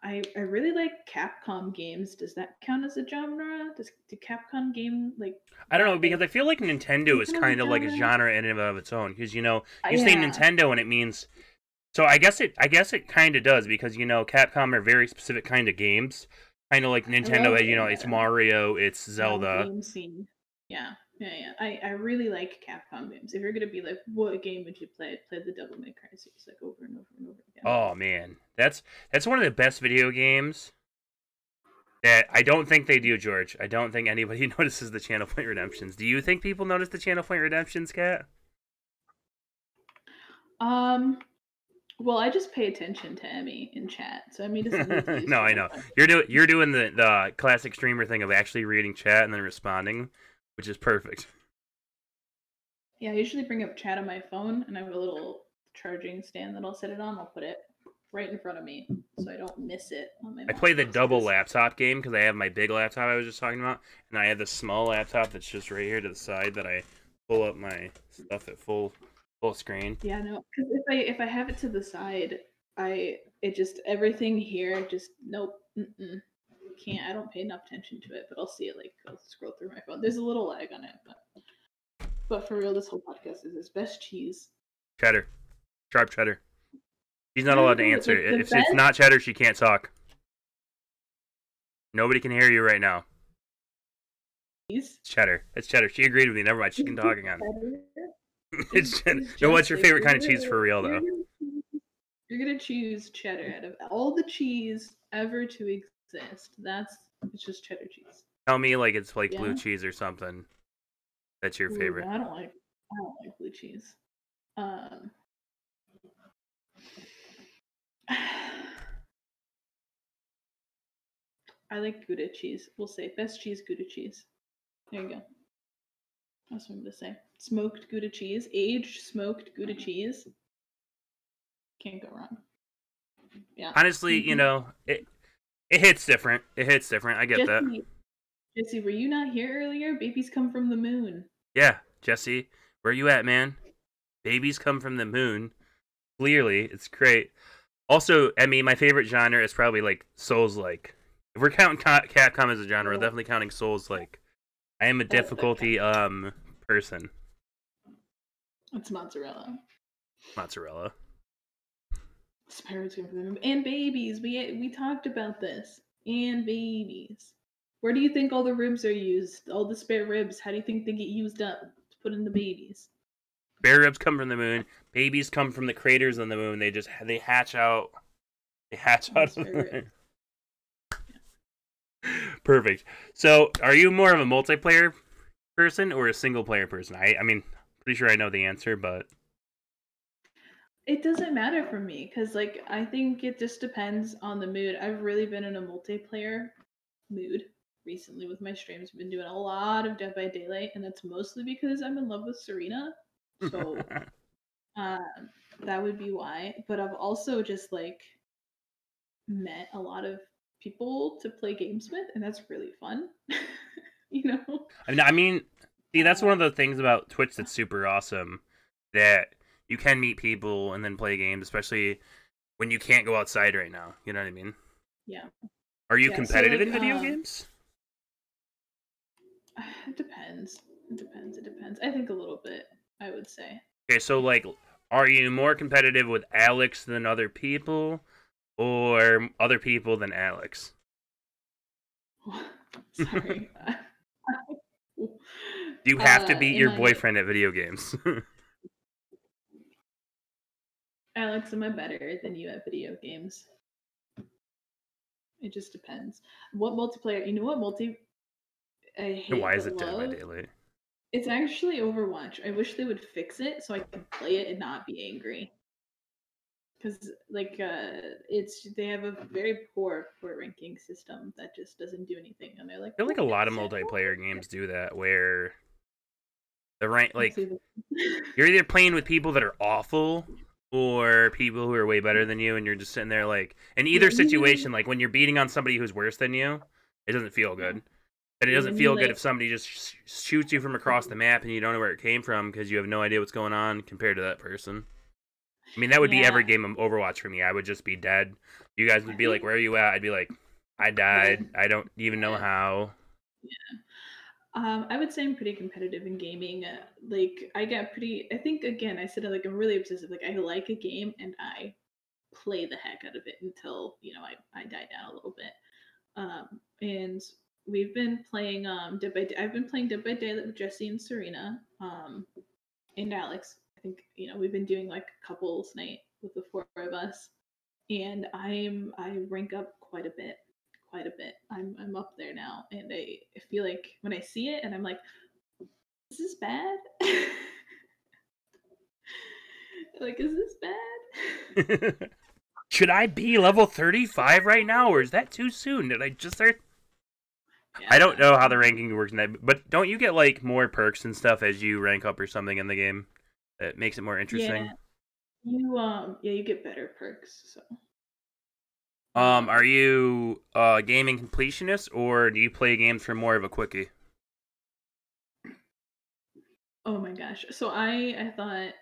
I really like Capcom games. Does that count as a genre? Do Capcom game like? I don't know, because I feel like Nintendo is kind of like a genre in and of its own. Because you know, you say Nintendo and it means So I guess it kind of does, because, you know, Capcom are very specific kind of games. Kind of like Nintendo, you know, it's Mario, it's Zelda. Game scene. Yeah, yeah, yeah. I really like Capcom games. If you're going to be like, what game would you play? I'd play the Devil May Cry series, like, over and over and over again. Oh, man. That's one of the best video games that I don't think they do, George. I don't think anybody notices the Channel Point Redemptions. Do you think people notice the Channel Point Redemptions, Kat? Well, I just pay attention to Emmy in chat, so Emmy doesn't need to. No, I know. You're doing the classic streamer thing of actually reading chat and then responding, which is perfect. Yeah, I usually bring up chat on my phone, and I have a little charging stand that I'll set it on. I'll put it right in front of me so I don't miss it on my. I play the double laptop game because I have my big laptop I was just talking about, and I have this small laptop that's just right here to the side that I pull up my stuff at full screen. Yeah, no, because if I have it to the side, it just, everything here, just nope, can't. I don't pay enough attention to it, but I'll see it, like, I'll scroll through my phone. There's a little lag on it, but for real, this whole podcast is his best cheese. Cheddar, sharp cheddar. She's not allowed to answer. If it's not cheddar, she can't talk. Nobody can hear you right now. Cheese? It's cheddar. It's cheddar. She agreed with me. Never mind. She can talk again. No, what's your favorite kind of cheese for real, though? You're gonna choose cheddar out of all the cheese ever to exist. It's just cheddar cheese. Tell me, like, it's like blue cheese or something. That's your favorite. I don't like blue cheese. I like Gouda cheese. We'll say best cheese, Gouda cheese. There you go. That's what I'm gonna say. Smoked Gouda cheese, aged smoked Gouda cheese. Can't go wrong. Yeah. Honestly, you know, it hits different. It hits different. I get that. Jesse, were you not here earlier? Babies come from the moon. Yeah, Jesse, where you at, man? Babies come from the moon. Clearly, it's great. Also, I mean, my favorite genre is probably, like, Souls-like. If we're counting Capcom as a genre, we're definitely counting Souls-like. I am a difficulty person. It's mozzarella. Mozzarella. Sparrows come from the moon. And babies. We talked about this. And babies. Where do you think all the ribs are used? All the spare ribs. How do you think they get used up to put in the babies? Spare ribs come from the moon. Babies come from the craters on the moon. They hatch out. They hatch out. Perfect. So, are you more of a multiplayer person or a single player person? I mean, pretty sure I know the answer, but it doesn't matter for me, because, like, I think it just depends on the mood. I've really been in a multiplayer mood recently with my streams. I've been doing a lot of Dead by Daylight, and that's mostly because I'm in love with Serena. So that would be why. But I've also just, like, met a lot of people to play games with, and that's really fun. You know, I mean see, that's one of the things about Twitch that's super awesome, that you can meet people and then play games, especially when you can't go outside right now, you know what I mean? Yeah. Are you competitive in video games? It depends. I think a little bit, I would say. Okay, so, like, are you more competitive with Alex than other people, or other people than Alex? Sorry. Do you have to beat your boyfriend at video games? Alex, am I better than you at video games? It just depends. What multiplayer? You know what I hate. Why is it Dead by Daylight? It's actually Overwatch. I wish they would fix it so I could play it and not be angry. Because, like, they have a very poor ranking system that just doesn't do anything, and they're like. I feel like a lot of multiplayer games do that, where the rank, like, you're either playing with people that are awful or people who are way better than you, and you're just sitting there, like, in either situation, like, when you're beating on somebody who's worse than you, it doesn't feel good. But it doesn't feel good if somebody just shoots you from across the map and you don't know where it came from because you have no idea what's going on compared to that person. I mean, that would be every game of Overwatch for me. I would just be dead. You guys would be like, where are you at? I'd be like, I died. I don't even know how. Yeah. I would say I'm pretty competitive in gaming. Like, I think, again, I said, like, I'm really obsessive. Like, I like a game and I play the heck out of it until, you know, I die down a little bit. And we've been playing I've been playing Dead by Daylight with Jesse and Serena, and Alex. I think, you know, we've been doing like a couples night with the four of us, and I rank up quite a bit. I'm up there now, and I feel like when I see it and I'm like, is this bad? Like, is this bad? Should I be level 35 right now, or is that too soon? Did I just start? Yeah. I don't know how the ranking works in that, but don't you get like more perks and stuff as you rank up or something in the game that makes it more interesting? Yeah. You get better perks, so. Are you a gaming completionist, or do you play games for more of a quickie? Oh my gosh. So I thought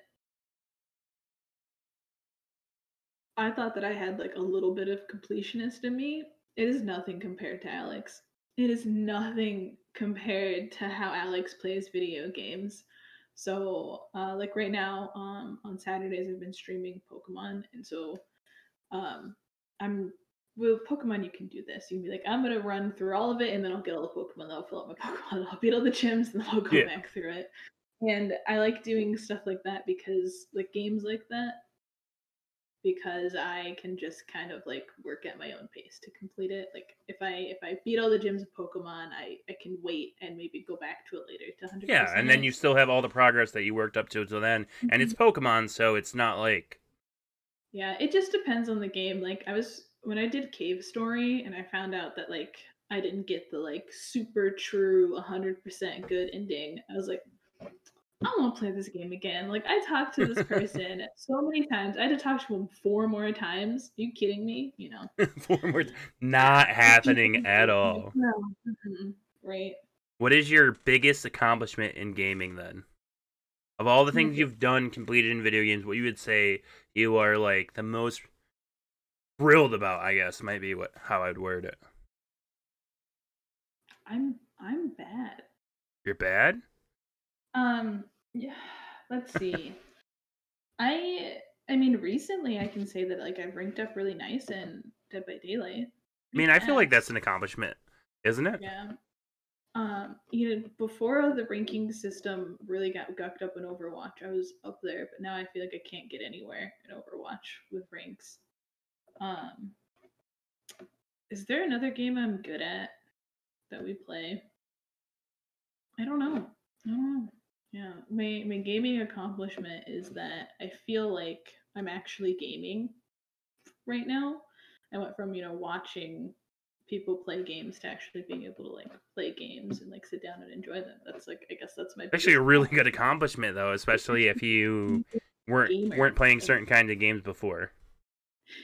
that I had like a little bit of completionist in me. It is nothing compared to Alex. It is nothing compared to how Alex plays video games. So like right now, on Saturdays I've been streaming Pokemon, and so I'm with Pokemon. You can do this. You can be like, I'm gonna run through all of it, and then I'll get all the Pokemon. Then I'll fill up my Pokemon. I'll beat all the gyms, and then I'll go back through it. And I like doing stuff like that because like games like that, because I can just kind of like work at my own pace to complete it. Like if I beat all the gyms of Pokemon, I can wait and maybe go back to it later to 100%. Yeah, and then you still have all the progress that you worked up to until then. Mm-hmm. And it's Pokemon, so it's not like. Yeah, it just depends on the game. Like when I did Cave Story, and I found out that like I didn't get the like super true 100% good ending, I was like, I won't play this game again. Like, I talked to this person so many times. I had to talk to him 4 more times. Are you kidding me? You know. 4 more times. Not happening at all. No. Mm-hmm. Right. What is your biggest accomplishment in gaming, then? Of all the things you've done, completed in video games, what you would say you are, like, the most thrilled about, I guess, might be how I'd word it. I'm bad. You're bad? Yeah, let's see. I mean, recently I can say that like I've ranked up really nice in Dead by Daylight. I mean, I feel like that's an accomplishment, isn't it? Yeah. You know, before the ranking system really got gucked up in Overwatch, I was up there, but now I feel like I can't get anywhere in Overwatch with ranks. Is there another game I'm good at that we play? I don't know. Yeah, my gaming accomplishment is that I feel like I'm actually gaming right now. I went from, you know, watching people play games to actually being able to like play games and like sit down and enjoy them. That's like, I guess that's my actually a really good accomplishment though, especially if you weren't playing certain kind of games before.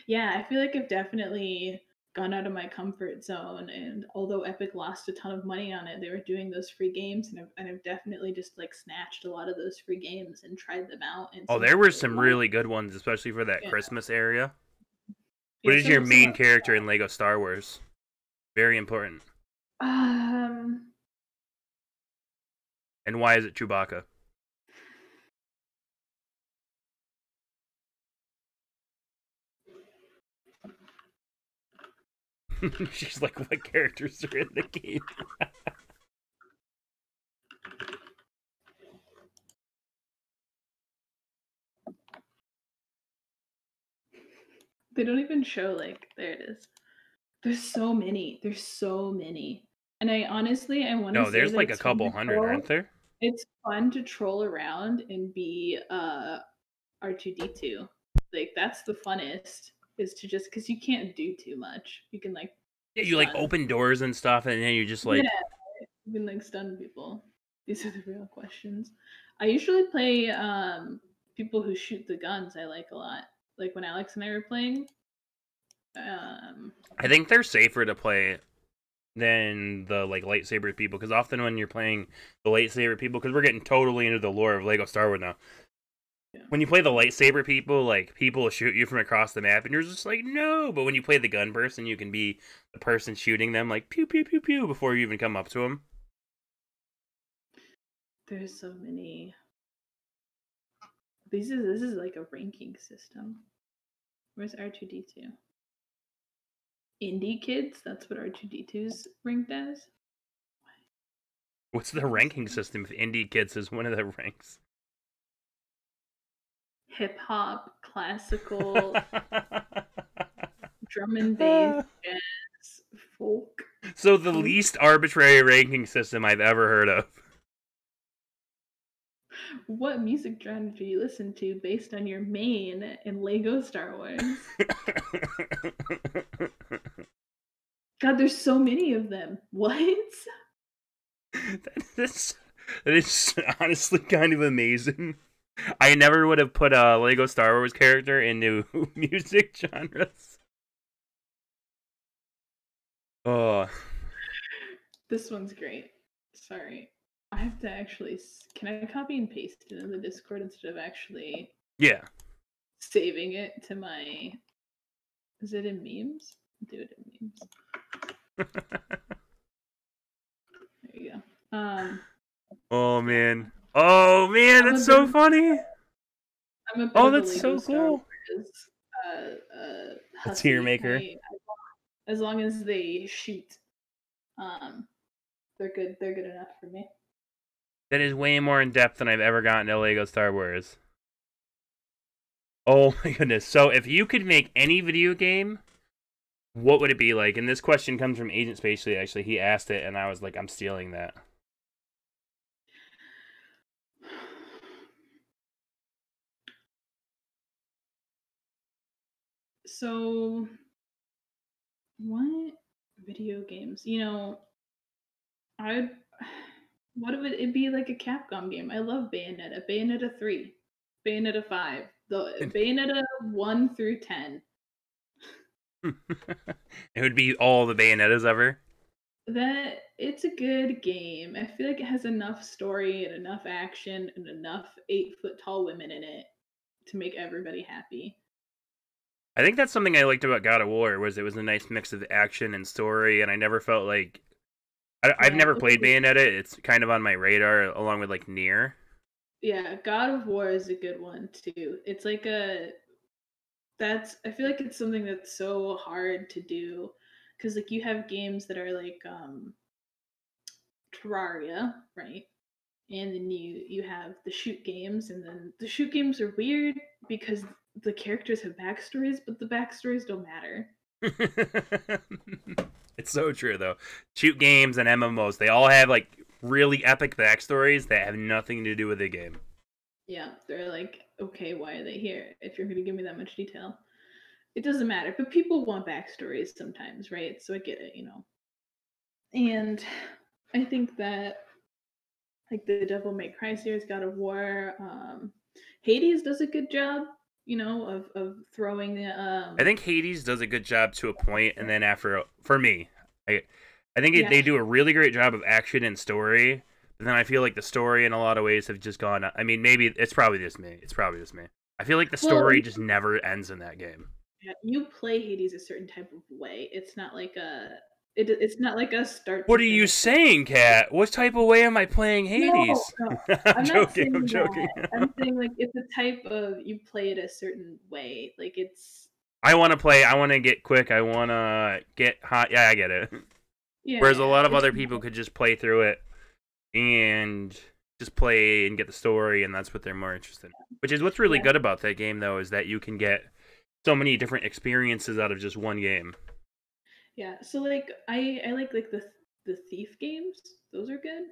Yeah, I feel like I've definitely gone out of my comfort zone, and although Epic lost a ton of money on it, they were doing those free games, and I've definitely just like snatched a lot of those free games and tried them out. And there were some really good ones, especially for that Christmas area. What is your main character in LEGO Star Wars? Very important. And why is it Chewbacca? She's like, what characters are in the game? They don't even show, like, there it is. There's so many. And I honestly, I want to say there's like a couple hundred, aren't there? It's fun to troll around and be R2-D2. Like, that's the funnest. Is to just because you can't do too much. You can like you like open doors and stuff, and then you just like you can like stun people. These are the real questions. I usually play people who shoot the guns. I like a lot. Like when Alex and I were playing. I think they're safer to play than the like lightsaber people, because often when you're playing the lightsaber people, because we're getting totally into the lore of LEGO Star Wars now. When you play the lightsaber people, like, people will shoot you from across the map, and you're just like, no! But when you play the gun person, you can be the person shooting them, like, pew, pew, pew, pew, before you even come up to them. There's so many. This is like a ranking system. Where's R2-D2? Indie kids? That's what R2-D2's ranked as? What's the ranking system if indie kids is one of the ranks? Hip-hop, classical, drum and bass, jazz, folk. So the least arbitrary ranking system I've ever heard of. What music genre do you listen to based on your main in LEGO Star Wars? God, there's so many of them. What? That is honestly kind of amazing. I never would have put a LEGO Star Wars character into music genres. Oh. This one's great. Sorry. I have to actually... Can I copy and paste it in the Discord instead of actually... Yeah. Saving it to my... Is it in memes? Do it in memes. There you go. Oh, man. Oh, man, that's so funny! Oh, that's so cool! A tier maker. As long as they shoot, they're good. They're good enough for me. That is way more in depth than I've ever gotten to LEGO Star Wars. Oh my goodness! So, if you could make any video game, what would it be like? And this question comes from Agent Spacely. Actually, he asked it, and I was like, "I'm stealing that." So, what video games? You know, it'd be like a Capcom game. I love Bayonetta. Bayonetta 3. Bayonetta 5. Bayonetta 1 through 10. It would be all the Bayonettas ever. It's a good game. I feel like it has enough story and enough action and enough 8-foot-tall women in it to make everybody happy. I think that's something I liked about God of War, was it was a nice mix of action and story, and I never felt like... I've never played Bayonetta. It's kind of on my radar, along with, like, Nier. Yeah, God of War is a good one, too. It's like a... I feel like it's something that's so hard to do, because, like, you have games that are, like, Terraria, right? And then you have the shoot games, and then the shoot games are weird, because... The characters have backstories, but the backstories don't matter. It's so true, though. Shoot games and MMOs, they all have, like, really epic backstories that have nothing to do with the game. Yeah, they're like, okay, why are they here? If you're going to give me that much detail. It doesn't matter, but people want backstories sometimes, right? So I get it, you know. And I think that, like, the Devil May Cry series, God of War, Hades does a good job. You know, of throwing the... I think Hades does a good job to a point, and then after... For me, I think they do a really great job of action and story, but then I feel like the story in a lot of ways have just gone... I mean, maybe... It's probably just me. I feel like the story just never ends in that game. Yeah, you play Hades a certain type of way. It's not like a... It's not like a start... What are you saying, Kat? What type of way am I playing Hades? No. I'm joking. I'm saying, like, it's a type of... You play it a certain way. Like, it's... I want to get quick. I want to get hot. Yeah, I get it. Yeah, whereas a lot of other people could just play through it and just play and get the story, and that's what they're more interested in. Which is what's really good about that game, though, is that you can get so many different experiences out of just one game. Yeah, so like I like the Thief games. Those are good.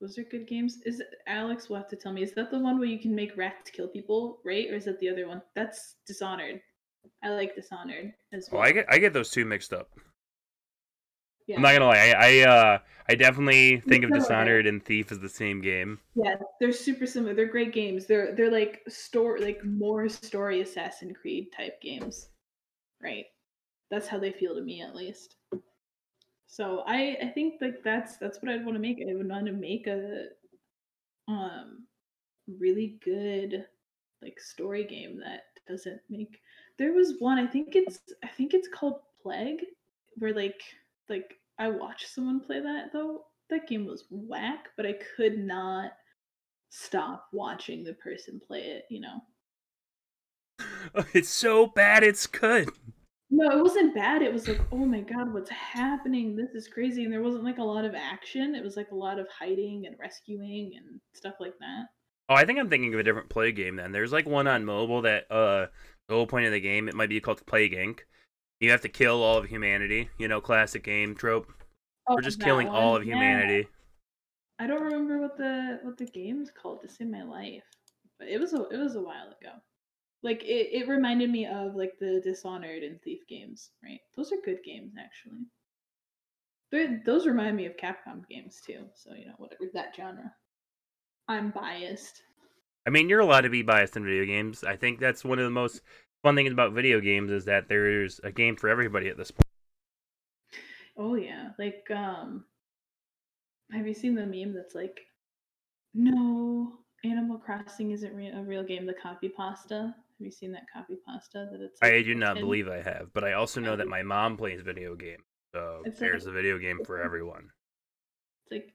Those are good games. Alex will have to tell me, is that the one where you can make rats kill people, right? Or is that the other one? That's Dishonored. I like Dishonored as well. Oh, I get those two mixed up. Yeah. I'm not gonna lie. I definitely think of Dishonored and Thief as the same game. Yeah, they're super similar. They're great games. They're like more story Assassin's Creed type games. Right, that's how they feel to me, at least. So I think like that's what I'd want to make. I would want to make a really good like story game that doesn't make. There was one I think it's called Plague, where like I watched someone play that though. That game was whack, but I could not stop watching the person play it. You know. It's so bad it's good. No, it wasn't bad. It was like, oh my god, what's happening? This is crazy. And there wasn't like a lot of action. It was like a lot of hiding and rescuing and stuff like that. Oh, I think I'm thinking of a different play game then. There's like one on mobile that the whole point of the game, it might be called Plague Inc. You have to kill all of humanity. You know, classic game trope. Oh, we're just killing all of humanity. I don't remember what the game's called. It's in my life, but it was a while ago. Like it reminded me of like the Dishonored and Thief games, right? Those are good games actually. Those remind me of Capcom games too. So you know, whatever that genre. I'm biased. I mean, you're allowed to be biased in video games. I think that's one of the most fun things about video games is that there's a game for everybody at this point. Oh yeah, like have you seen the meme that's like, no, Animal Crossing isn't a real game, the copy pasta? Have you seen that copy pasta that it's like, I do not believe I have, but I also know that my mom plays video games, so there's a video game for everyone. It's like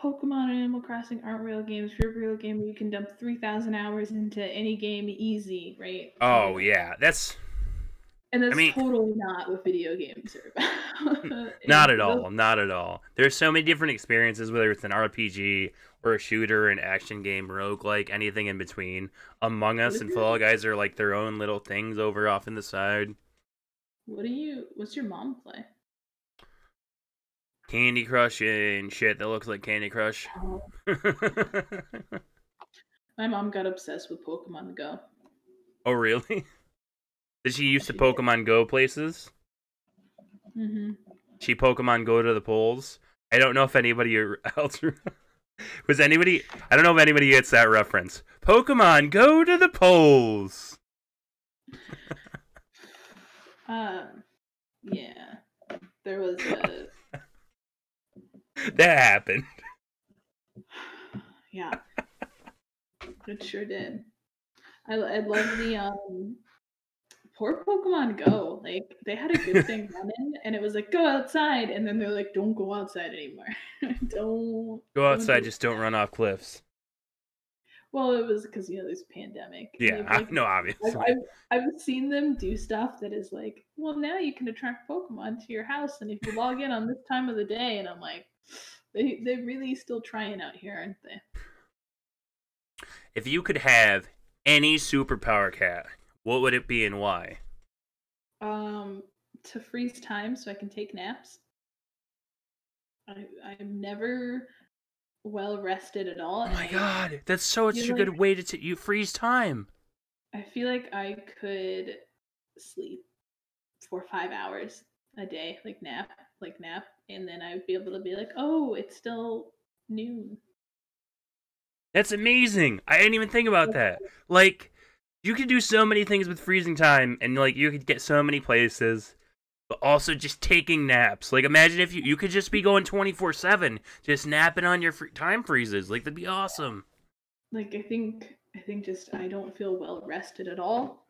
Pokemon and Animal Crossing aren't real games. You're a real game where you can dump 3,000 hours into any game easy, right? Oh yeah, that's... And that's totally not what video games are about. Not at all. Not at all. There's so many different experiences, whether it's an RPG or a shooter, an action game, roguelike, anything in between. Among Us and Fall Guys are like their own little things over off in the side. What's your mom play? Candy Crush and shit that looks like Candy Crush. Oh. My mom got obsessed with Pokemon Go. Oh, really? Did she used to Pokemon Go places? Mm-hmm. She Pokemon Go to the polls. I don't know if anybody else was anybody. I don't know if anybody gets that reference. Pokemon Go to the polls. Yeah, there was a... that happened. Yeah, it sure did. I love the Poor Pokemon Go, like they had a good thing running, and it was like go outside, and then they're like don't go outside anymore. Don't run off cliffs. Well, it was because you know there's a pandemic. Yeah, like, no, obviously. I've seen them do stuff that is like, well, now you can attract Pokemon to your house, and if you log in on this time of the day, and I'm like, they really still trying out here, aren't they? If you could have any superpower, Cat, what would it be and why? To freeze time so I can take naps. I'm never well rested at all. Oh my god, that's such a good way to you freeze time. I feel like I could sleep for 5 hours a day, like nap, and then I'd be able to be like, oh, it's still noon. That's amazing. I didn't even think about that. Like, you could do so many things with freezing time, and like you could get so many places, but also just taking naps. Like imagine if you could just be going 24/7, just napping on your time freezes. Like that'd be awesome. Like I think just I don't feel well rested at all,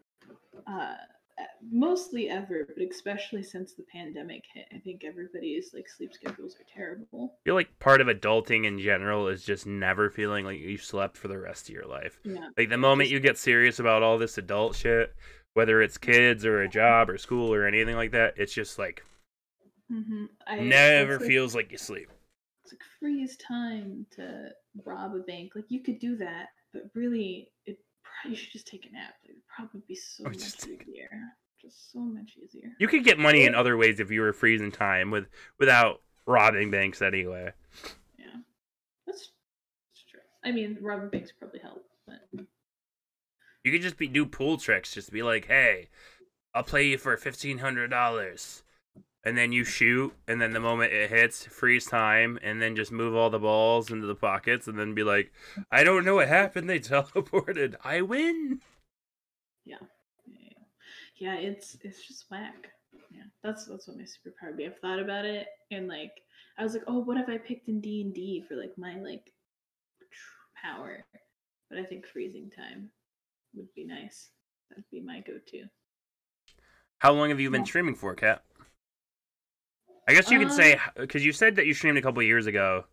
mostly ever, but especially since the pandemic hit. I think everybody's like sleep schedules are terrible. I feel like part of adulting in general is just never feeling like you slept for the rest of your life. Yeah. Like the moment you get serious about all this adult shit, whether it's kids or a job or school or anything like that, it's just like never feels like you sleep. It's like freeze time to rob a bank. Like you could do that, but really you should just take a nap. It would probably be so much easier. Just so much easier. You could get money in other ways if you were freezing time without robbing banks anyway. Yeah. That's true. I mean, robbing banks probably helps, but you could just do pool tricks. Just be like, hey, I'll play you for $1,500. And then you shoot, and then the moment it hits, freeze time, and then just move all the balls into the pockets, and then be like, I don't know what happened, they teleported, I win! Yeah. Yeah, it's just whack. Yeah, that's what my superpower would be. I've thought about it, and like, I was like, oh, what if I picked in D&D for like my like power? But I think freezing time would be nice. That'd be my go-to. How long have you been streaming for, Kat? I guess you can say, because you said that you streamed a couple years ago.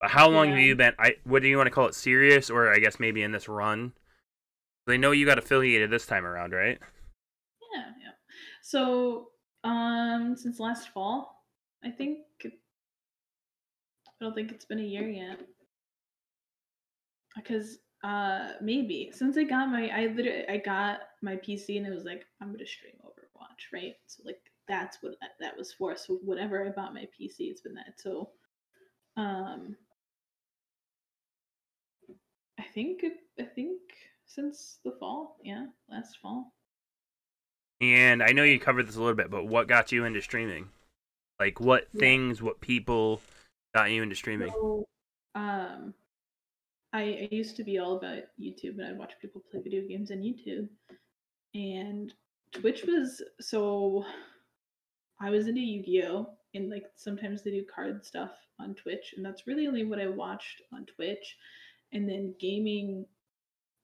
How long have you been? What do you want to call it? Serious, or I guess maybe in this run? They know you got affiliated this time around, right? Yeah, yeah. So, since last fall, I think. I don't think it's been a year yet. Because maybe since I got my, I got my PC and it was like, I'm gonna stream Overwatch, right? So like that's what that was for. So whenever I bought my PC, it's been that. So, I think since the fall, yeah, last fall. And I know you covered this a little bit, but what got you into streaming? Like what things, what people got you into streaming? So, I used to be all about YouTube, and I'd watch people play video games on YouTube. And Twitch was, so I was into Yu-Gi-Oh! And like sometimes they do card stuff on Twitch, and that's really only what I watched on Twitch. And then gaming,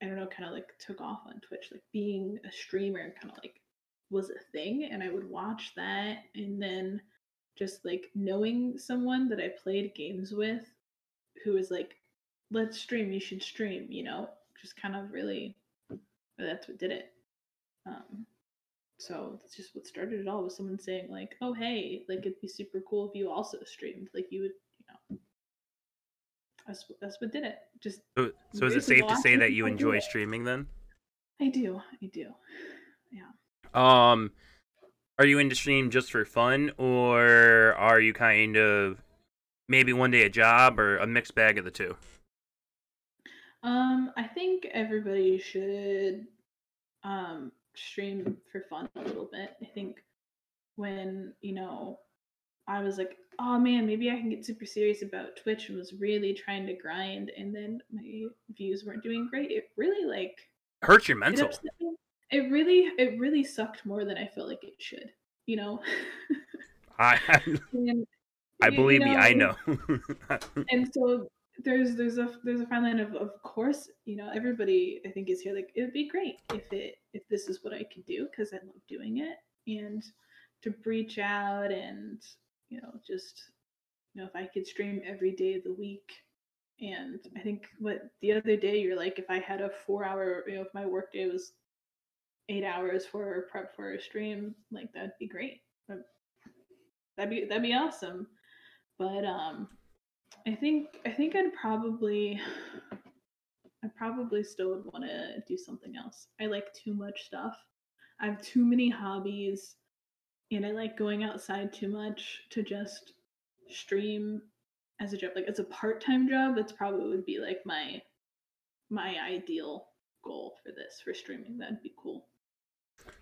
I don't know, kind of like took off on Twitch. Like being a streamer kind of like was a thing, and I would watch that. And then just like knowing someone that I played games with who was like, let's stream, you should stream, you know, just kind of really, that's what did it. So that's just what started it all, was someone saying like, oh, hey, like, it'd be super cool if you also streamed, like you would, you know, that's what did it. Just so is it safe to say that you enjoy streaming then? I do. Yeah. Are you into stream just for fun, or are you kind of maybe one day a job, or a mixed bag of the two? I think everybody should stream for fun a little bit. I think when, you know, I was like, oh man, maybe I can get super serious about Twitch, and was really trying to grind, and then my views weren't doing great. It really like hurts your mental. It really sucked more than I felt like it should, you know? I believe me, I know. And so there's a fine line of course, you know, everybody I think is here like, it would be great if this is what I could do, because I love doing it, and to breach out, and you know, just, you know, if I could stream every day of the week. And I think what the other day you're like, if I had a 4-hour, you know, if my work day was 8 hours for prep for a stream, like that'd be great. That'd be awesome. But I think I probably still would want to do something else. I like too much stuff. I have too many hobbies, and I like going outside too much to just stream as a job. Like as a part-time job, that's probably would be like my ideal goal for this, for streaming. That'd be cool.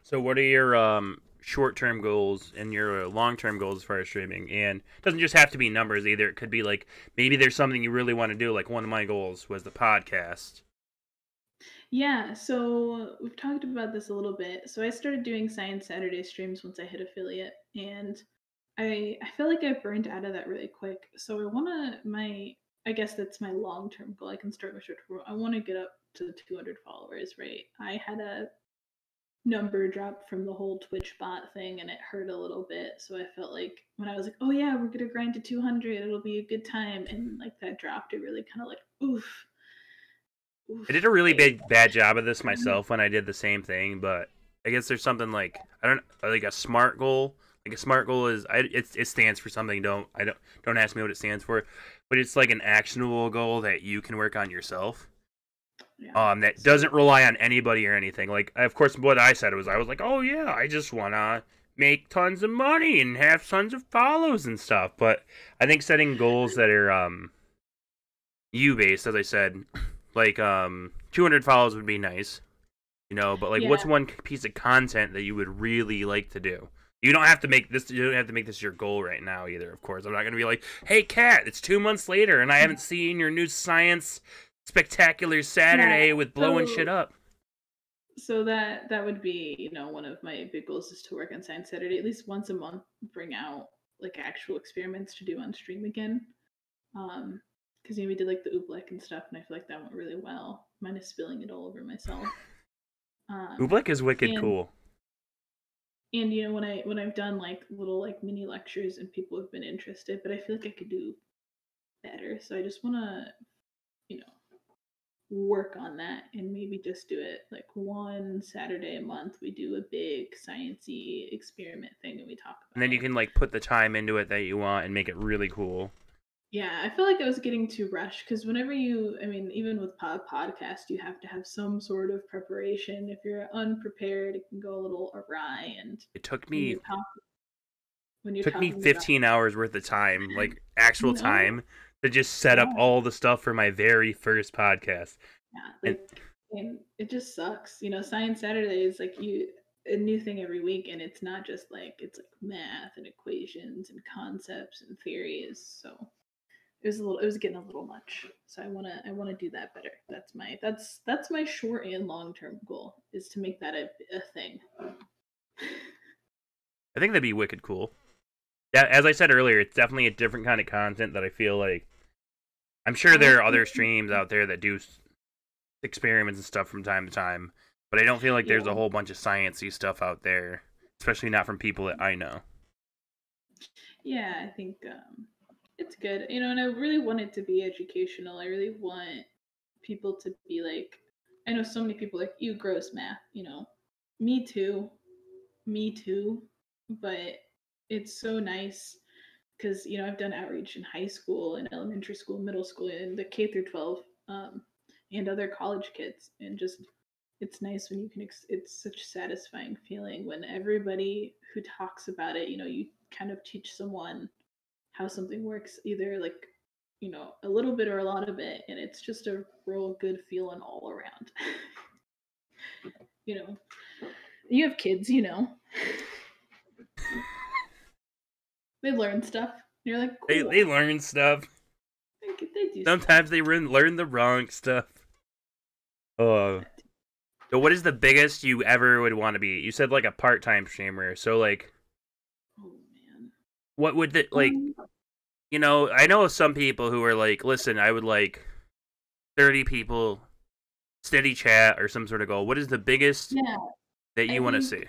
So what are your short-term goals and your long-term goals as far as streaming? And it doesn't just have to be numbers either. It could be like maybe there's something you really want to do. Like one of my goals was the podcast. Yeah, so we've talked about this a little bit. So I started doing Science Saturday streams once I hit affiliate, and I feel like I burned out of that really quick. So I guess that's my long-term goal. I can start my short-term. I want to get up to 200 followers, right? I had a number drop from the whole Twitch bot thing, and it hurt a little bit. So I felt like when I was like, oh yeah, we're gonna grind to 200, it'll be a good time, and like that dropped, it really kind of like oof. I did a really bad job of this myself when I did the same thing, but I guess there's something like, I don't like a smart goal. Like a smart goal is it stands for something. Don't ask me what it stands for, but it's like an actionable goal that you can work on yourself. Yeah. That doesn't rely on anybody or anything. Like, of course, what I said was, I was like, oh yeah, I just want to make tons of money and have tons of follows and stuff. But I think setting goals that are you-based, as I said, like 200 follows would be nice, you know, but like, what's one piece of content that you would really like to do? You don't have to make this your goal right now either, of course. I'm not going to be like, hey, Cat, it's 2 months later and I haven't seen your new science spectacular Saturday with blowing shit up. So that would be, you know, one of my big goals is to work on Science Saturday at least once a month, bring out like actual experiments to do on stream again. Because, you know, we did like the oobleck and stuff, and I feel like that went really well, minus spilling it all over myself. Oobleck is wicked cool. And you know, when I've done like little like mini lectures and people have been interested, but I feel like I could do better. So I just want to, you know, work on that and maybe just do it like one Saturday a month. We do a big sciencey experiment thing and we talk about it. And then you can like put the time into it that you want and make it really cool. Yeah, I feel like I was getting too rushed because whenever you, I mean, even with podcast, you have to have some sort of preparation. If you're unprepared, it can go a little awry. And it took me when you're 15 hours worth of time, like actual time, to just set up all the stuff for my very first podcast. Yeah, like, and it just sucks. You know, Science Saturday is like a new thing every week, and it's not just like, it's like math and equations and concepts and theories. So it was getting a little much. So I wanna do that better. That's my short and long term goal, is to make that a thing. I think that'd be wicked cool. As I said earlier, it's definitely a different kind of content that I feel like... I'm sure there are other streams out there that do experiments and stuff from time to time, but I don't feel like there's a whole bunch of science-y stuff out there, especially not from people that I know. Yeah, I think it's good. You know, and I really want it to be educational. I really want people to be like... I know so many people like, ew, gross math, you know. Me too. But... it's so nice because, you know, I've done outreach in high school and elementary school, middle school, and the K-12 and other college kids. And just, it's nice when you can, it's such a satisfying feeling when everybody who talks about it, you know, you kind of teach someone how something works, either like, you know, a little bit or a lot of it. And it's just a real good feeling all around. You know, you have kids, you know. They learn stuff. You're like, cool. They learn stuff. They do sometimes stuff. They learn the wrong stuff. So what is the biggest you ever would want to be? You said like a part-time streamer. So like, oh man, what would the like? You know, I know some people who are like, listen, I would like 30 people, steady chat or some sort of goal. What is the biggest that you want to see?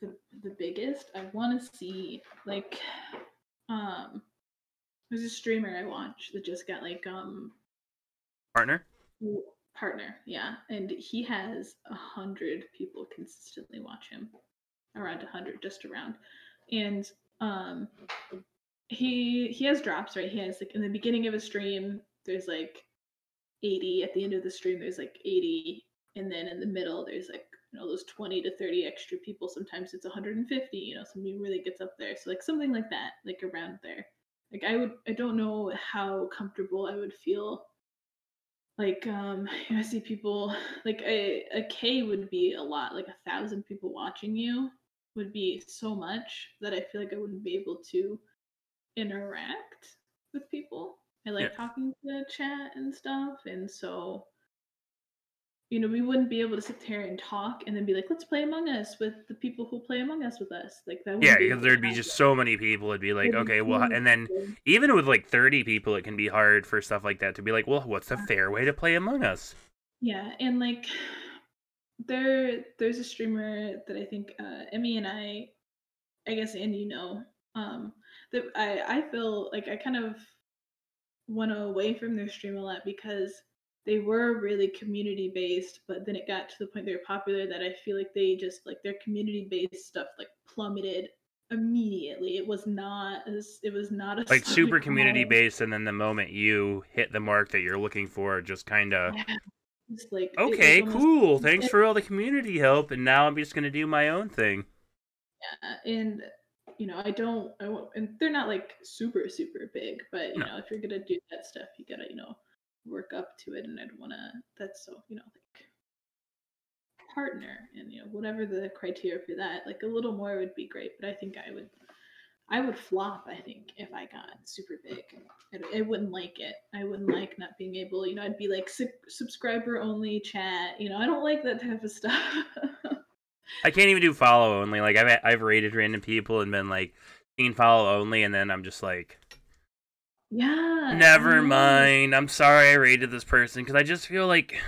The biggest I want to see, like, there's a streamer I watch that just got like partner, yeah, and he has 100 people consistently watch him, around 100, just around, and he has drops, right? He has like in the beginning of a stream there's like 80, at the end of the stream there's like 80, and then in the middle there's like, you know, those 20 to 30 extra people. Sometimes it's 150, you know, somebody really gets up there. So like something like that, like around there. Like I don't know how comfortable I would feel. Like, you know, I see people like a K would be a lot, like 1,000 people watching you would be so much that I feel like I wouldn't be able to interact with people. I like talking to the chat and stuff. And so, you know, we wouldn't be able to sit there and talk and then be like, let's play Among Us with the people who play Among Us with us. Like that. Yeah, because there'd be just so many people. It'd be like, okay, well, and then even with like 30 people, it can be hard for stuff like that to be like, well, what's a fair way to play Among Us? Yeah, and like there's a streamer that I think Emmy and I guess, and you know, that I feel like I kind of went away from their stream a lot because they were really community-based, but then it got to the point they were popular that I feel like they just, like, their community-based stuff, like, plummeted immediately. It was not a... like, super community-based, and then the moment you hit the mark that you're looking for, just kind of... yeah. Like, okay, cool, thanks for all the community help, and now I'm just going to do my own thing. Yeah, and, you know, I won't, and they're not, like, super, super big, but, you know, if you're going to do that stuff, you gotta, you know, work up to it, and I'd want to, that's so, you know, like partner and, you know, whatever the criteria for that, like a little more would be great, but I think I would flop, I think, if I got super big. I wouldn't like it. I wouldn't like not being able, you know, I'd be like subscriber only chat, you know, I don't like that type of stuff. I can't even do follow only. Like I've rated random people and been like seen follow only, and then I'm just like, yeah, never mind. I'm sorry I rated this person, because I just feel like,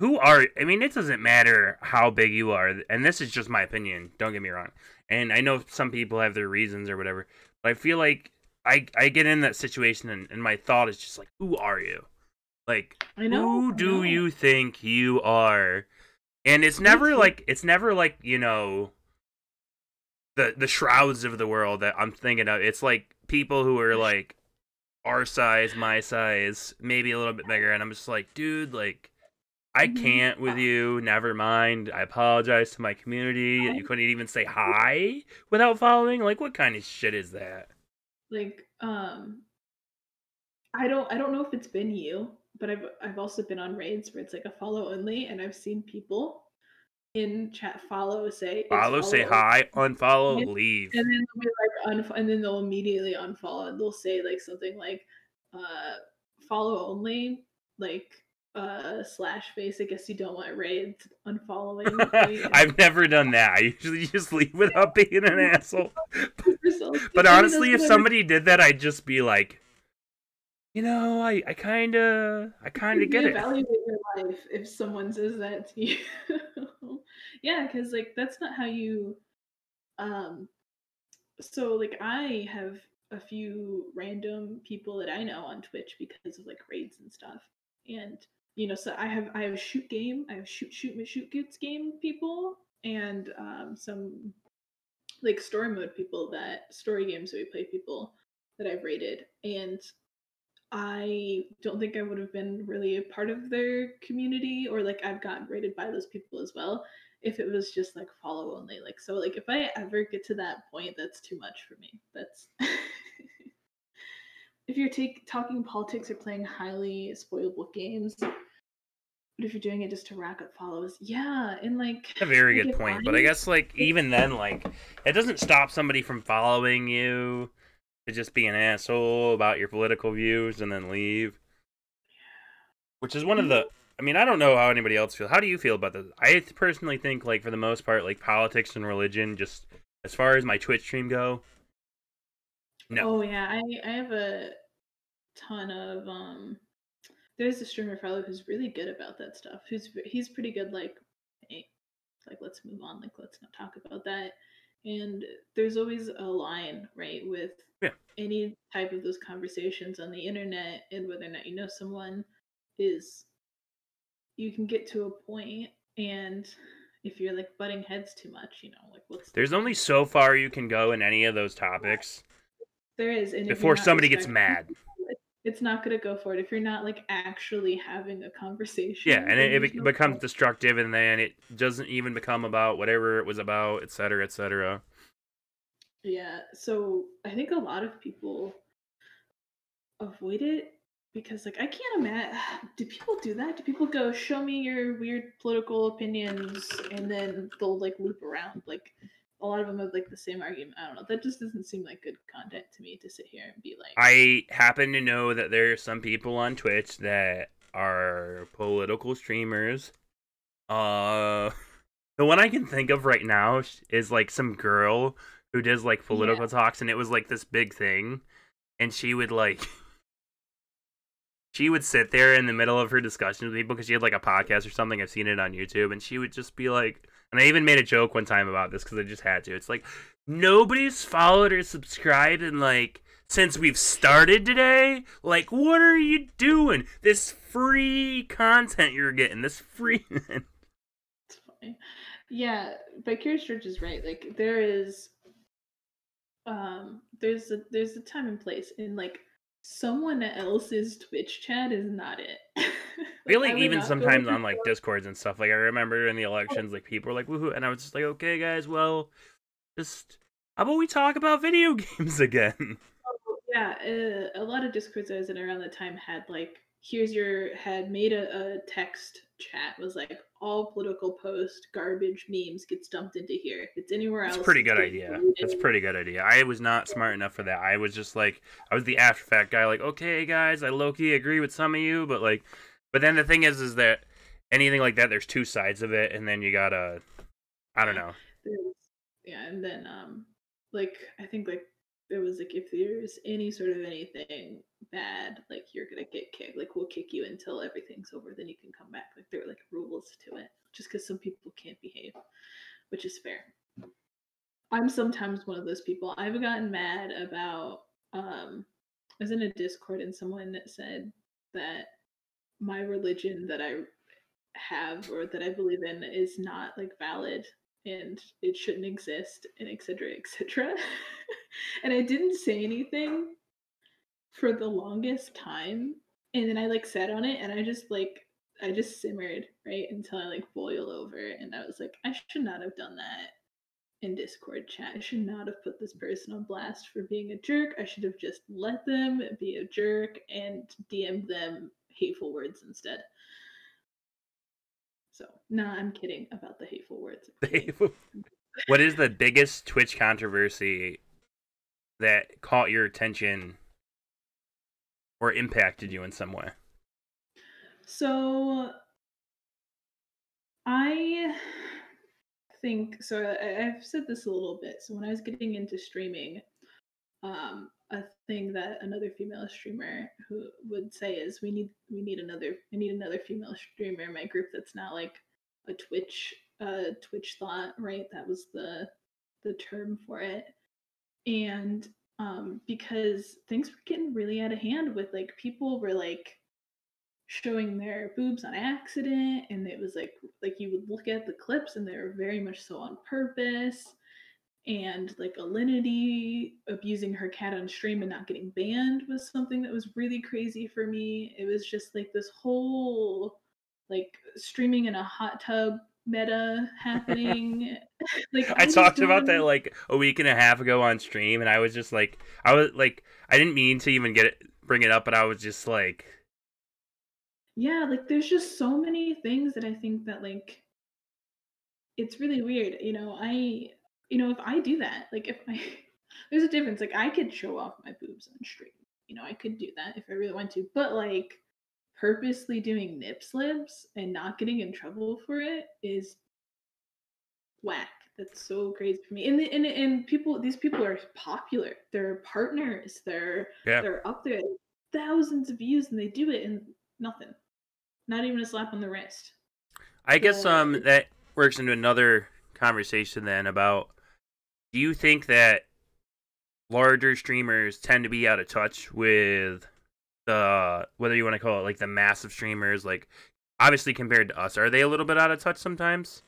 who are... I mean, it doesn't matter how big you are, and this is just my opinion, don't get me wrong, and I know some people have their reasons or whatever, but I feel like I get in that situation, and my thought is just like, who are you? Like, I know, who do you think you are? And it's never like, it's never like, you know, the shrouds of the world that I'm thinking of. It's like people who are like our size, my size, maybe a little bit bigger, and I'm just like, dude, like, I can't with you. Never mind. I apologize to my community that you couldn't even say hi without following. Like, what kind of shit is that? Like, I don't know if it's been you, but I've also been on raids where it's like a follow only, and I've seen people in chat follow, say hi, unfollow, and leave, and then they'll be like and then they'll immediately unfollow, and they'll say like something like follow only, like /face, I guess you don't want raids, unfollowing. I've never done that. I usually just leave without being an asshole. But honestly, if somebody did that, I'd just be like, you know, I kind of get it. Evaluate your life if someone says that to you. Yeah, because like that's not how you. So like I have a few random people that I know on Twitch because of like raids and stuff, and you know, so I have shoot game, I have shoot gets game people, and some like story mode people, that story games that we play people that I've raided, and I don't think I would have been really a part of their community, or like I've gotten rated by those people as well if it was just like follow only. Like, so like if I ever get to that point, that's too much for me. That's if you're talking politics or playing highly spoilable games, but if you're doing it just to rack up follows, yeah, and like a very good point. But I guess like even then, like it doesn't stop somebody from following you to just be an asshole about your political views and then leave. Which is one of the... I mean, I don't know how anybody else feels. How do you feel about this? I personally think, like, for the most part, like, politics and religion, just as far as my Twitch stream go, no. Oh, yeah. I have a ton of... There's a streamer fellow who's really good about that stuff. He's pretty good, like, hey, like, let's move on. Like, let's not talk about that. And there's always a line, right, with any type of those conversations on the internet, and whether or not you know someone is, you can get to a point, and if you're like butting heads too much, you know, like what's there's the only so far you can go in any of those topics. There is, and before somebody gets mad, it's not going to go forward if you're not like actually having a conversation. Yeah, and it becomes destructive, and then it doesn't even become about whatever it was about, et cetera, et cetera. Yeah, so I think a lot of people avoid it because, like, I can't imagine. Do people do that? Do people go, show me your weird political opinions, and then they'll, like, loop around? Like, a lot of them have, like, the same argument. I don't know. That just doesn't seem like good content to me to sit here and be like... I happen to know that there are some people on Twitch that are political streamers. The one I can think of right now is, like, some girl who does like political talks, and it was like this big thing, and she would sit there in the middle of her discussion with people because she had like a podcast or something. I've seen it on YouTube, and she would just be like, and I even made a joke one time about this because I just had to. It's like, nobody's followed or subscribed, and like since we've started today, like what are you doing? This free content you're getting, this free. It's funny. Yeah, but Curious George is right. Like there is. There's a time and place, and like someone else's Twitch chat is not it. Like, really, even sometimes on like Discords and stuff. Like I remember in the elections, like people were like woohoo, and I was just like, okay guys, well, just how about we talk about video games again? Oh, yeah, a lot of Discords I was in around that time had like made a text chat, was like all political post garbage memes gets dumped into here. If it's anywhere else, that's a pretty good idea. I was not smart enough for that. I was just like, I was the after fact guy, like, okay guys, I low-key agree with some of you, but like, but then the thing is that anything like that, there's two sides of it, and then you gotta, I don't know. Yeah, and then like I think like there was like, if there's any sort of anything bad, like you're gonna get kicked, like we'll kick you until everything's over, then you can come back. Like there were like rules to it, just because some people can't behave, which is fair. I'm sometimes one of those people. I've gotten mad about I was in a Discord and someone said that my religion that I have or that I believe in is not like valid and it shouldn't exist, and et cetera, et cetera. And I didn't say anything for the longest time. And then I like sat on it and I just simmered, right? Until I like boil over and I was like, I should not have done that in Discord chat. I should not have put this person on blast for being a jerk. I should have just let them be a jerk and DM'd them hateful words instead. So, nah, I'm kidding about the hateful words. What is the biggest Twitch controversy that caught your attention or impacted you in some way? So, I think, so I've said this a little bit. So when I was getting into streaming, a thing that another female streamer who would say is I need another female streamer in my group that's not like a Twitch thought, right? That was the term for it. And because things were getting really out of hand with like people were like showing their boobs on accident, and it was like you would look at the clips and they were very much so on purpose. And like Alinity abusing her cat on stream and not getting banned was something that was really crazy for me. It was just like this whole like streaming in a hot tub meta happening. Like I talked about that like a week and a half ago on stream, and I was just like, I didn't mean to even bring it up, but I was just like, yeah, like there's just so many things that I think that like it's really weird, you know. If I do that, like there's a difference. Like I could show off my boobs on stream, you know, I could do that if I really want to, but like purposely doing nip slips and not getting in trouble for it is whack. That's so crazy for me. And these people are popular. They're partners. They're up there, thousands of views, and they do it and nothing, not even a slap on the wrist. I guess that works into another conversation then about, do you think that larger streamers tend to be out of touch with the, whether you want to call it like the massive streamers, like obviously compared to us, are they a little bit out of touch sometimes?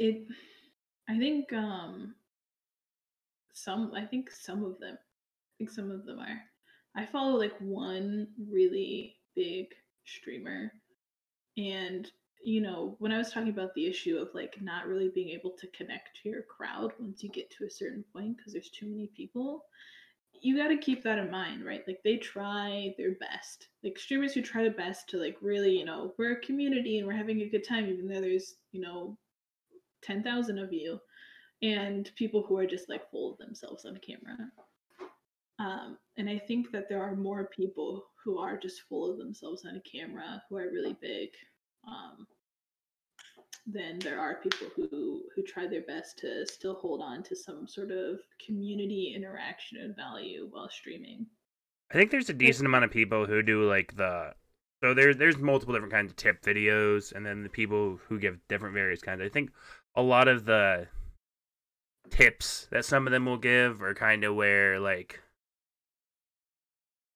I think some of them are. I follow like one really big streamer, and you know, when I was talking about the issue of like not really being able to connect to your crowd once you get to a certain point because there's too many people, you got to keep that in mind, right? Like they try their best. Like streamers who try their best to like really, you know, we're a community and we're having a good time, even though there's, you know, 10,000 of you, and people who are just like full of themselves on camera. And I think that there are more people who are just full of themselves on a camera who are really big. Then there are people who try their best to still hold on to some sort of community interaction and value while streaming. I think there's a decent amount of people who do like the, so there's multiple different kinds of tip videos, and then the people who give different various kinds. I think a lot of the tips that some of them will give are kind of where like,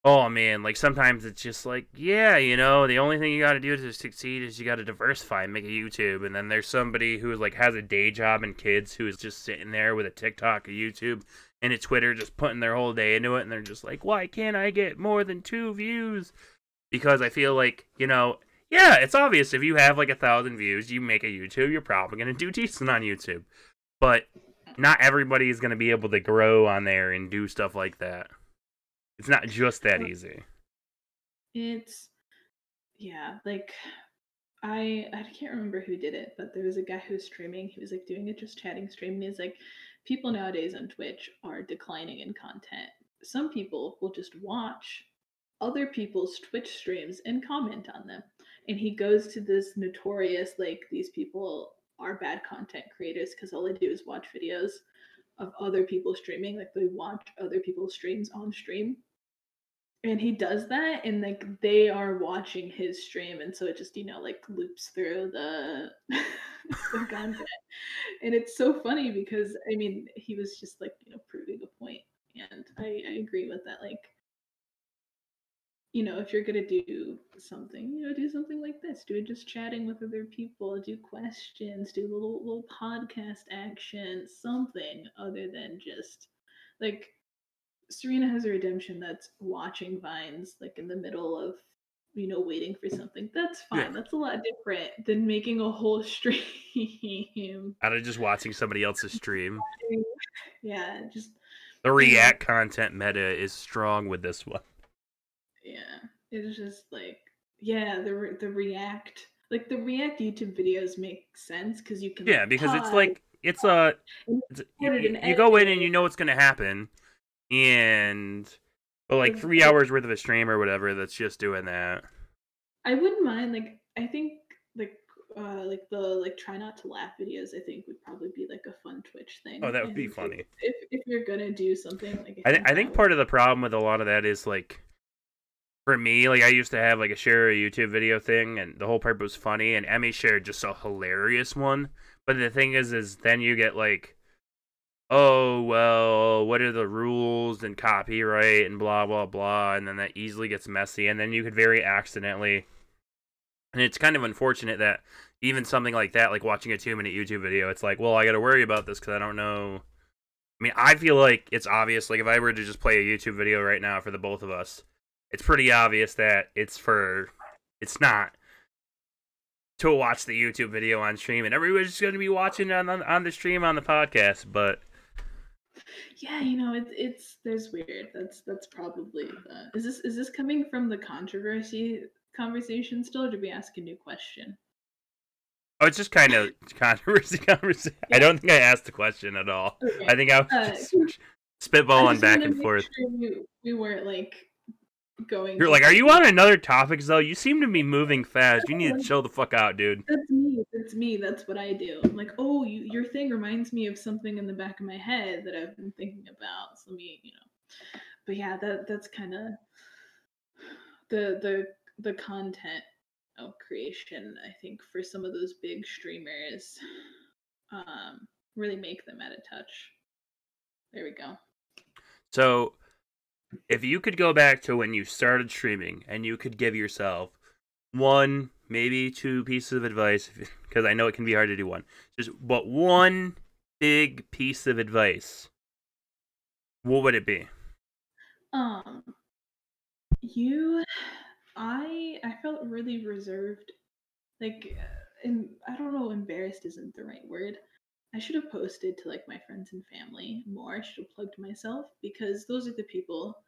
oh man, like sometimes it's just like, yeah, you know, the only thing you got to do to succeed is you got to diversify and make a YouTube. And then there's somebody who like has a day job and kids who is just sitting there with a TikTok, a YouTube, and a Twitter, just putting their whole day into it. And they're just like, why can't I get more than 2 views? Because I feel like, you know, yeah, it's obvious if you have like 1,000 views, you make a YouTube, you're probably going to do decent on YouTube. But not everybody is going to be able to grow on there and do stuff like that. It's not just that easy. It's, yeah, like, I can't remember who did it, but there was a guy who was streaming. He was, like, doing a just chatting stream, and he's like, people nowadays on Twitch are declining in content. Some people will just watch other people's Twitch streams and comment on them. And he goes to this notorious, like, these people are bad content creators because all they do is watch videos of other people streaming. Like they watch other people's streams on stream, and he does that, and like they are watching his stream, and so it just, you know, like loops through the content. And it's so funny because I mean he was just like, you know, proving a point, and I agree with that. Like you know, if you're going to do something, you know, do something like this. Do just chatting with other people, do questions, do little podcast action, something other than just, like, Serena has a redemption that's watching Vines, like, in the middle of, you know, waiting for something. That's fine. Yeah. That's a lot different than making a whole stream. Out of just watching somebody else's stream. Yeah, just... The React content meta is strong with this one. Yeah, it's just like, yeah, the React, like the React YouTube videos make sense because you can. Yeah, because it's like you go in and you know what's gonna happen, and but like 3 hours worth of a stream or whatever that's just doing that. I wouldn't mind. Like I think like the try not to laugh videos I think would probably be like a fun Twitch thing. Oh, that would be funny. If you're gonna do something like I think part of the problem with a lot of that is like. For me, like, I used to have, like, a share a YouTube video thing, and the whole part was funny, and Emmy shared just a hilarious one. But the thing is then you get, like, oh, well, what are the rules and copyright and blah, blah, blah, and then that easily gets messy, and then you could very accidentally. And it's kind of unfortunate that even something like that, like watching a 2-minute YouTube video, it's like, well, I gotta worry about this because I don't know. I mean, I feel like it's obvious, like, if I were to just play a YouTube video right now for the both of us, it's pretty obvious that it's not to watch the YouTube video on stream, and everybody's just going to be watching on the stream on the podcast. But yeah, you know, there's weird. That's probably the, is this coming from the controversy conversation still, or did we ask a new question? Oh, it's just kind of controversy conversation. Yeah. I don't think I asked the question at all. Okay. I think I was just spitballing back and forth. Sure we weren't like. Going you're like, are you on another topic, though? You seem to be moving fast. You need to chill the fuck out, dude. That's me. That's what I do. I'm like, oh, your thing reminds me of something in the back of my head that I've been thinking about. So let me, you know. But yeah, that's kind of the content creation. I think for some of those big streamers, really make them out of touch. There we go. So. If you could go back to when you started streaming and you could give yourself one, maybe two pieces of advice, because I know it can be hard to do one, but one big piece of advice, what would it be? I felt really reserved, like, and I don't know, embarrassed isn't the right word. I should have posted to like my friends and family more. I should have plugged myself because those are the people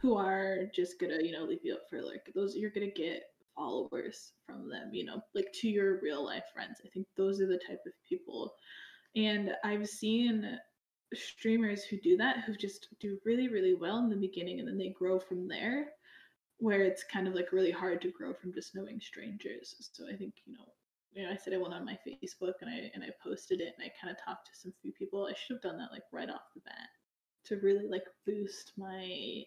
who are just gonna, you know, leave you up for like those. You're gonna get followers from them, you know, like to your real life friends. I think those are the type of people, and I've seen streamers who do that who just do really, really well in the beginning, and then they grow from there. Where it's kind of like really hard to grow from just knowing strangers. So I think you know, I said I went on my Facebook and I posted it and I kind of talked to some few people. I should have done that like right off the bat to really like boost my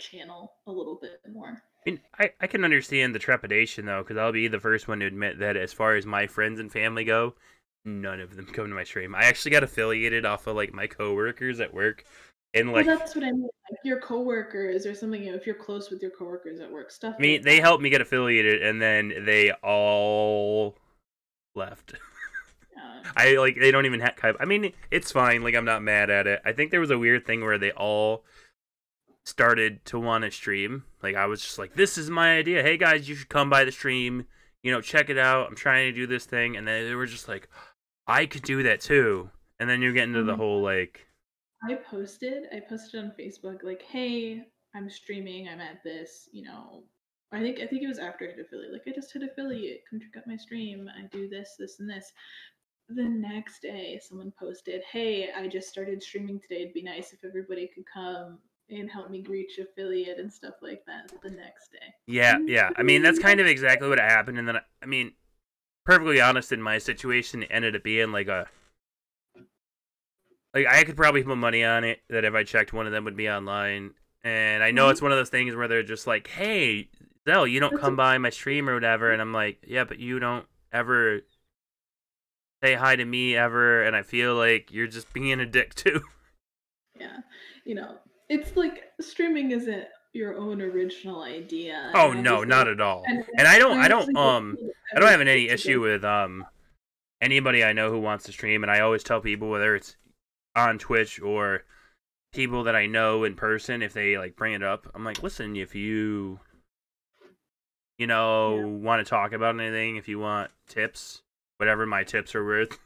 channel a little bit more. I mean, I can understand the trepidation though, because I'll be the first one to admit that as far as my friends and family go, none of them come to my stream. I actually got affiliated off of like my coworkers at work. And like, well, that's what I mean. Like your coworkers or something. You know, if you're close with your coworkers at work, stuff. I mean, they helped me get affiliated, and then they all left. Yeah. I like they don't even have. I mean, it's fine. Like I'm not mad at it. I think there was a weird thing where they all started to want to stream. Like I was just like, this is my idea. Hey guys, you should come by the stream. You know, check it out. I'm trying to do this thing, and then they were just like, I could do that too. And then you get into the whole like. I posted on Facebook like, hey, I'm streaming, I'm at this, you know, I think it was after I hit affiliate, like I just hit affiliate, come check out my stream, I do this, this, and this. The next day someone posted, hey, I just started streaming today, it'd be nice if everybody could come and help me reach affiliate and stuff like that the next day. Yeah. I mean, that's kind of exactly what happened. And then, I mean, perfectly honest, in my situation, it ended up being like a, like, I could probably put money on it that if I checked, one of them would be online. And I know it's one of those things where they're just like, hey, Zell, you don't come by my stream or whatever. And I'm like, yeah, but you don't ever say hi to me ever. And I feel like you're just being a dick, too. Yeah. You know, it's like streaming isn't your own original idea. Oh no, not at all. And I don't have any issue with anybody I know who wants to stream, and I always tell people, whether it's on Twitch or people that I know in person, if they like bring it up, I'm like, listen, if you know, want to talk about anything, if you want tips, whatever my tips are worth,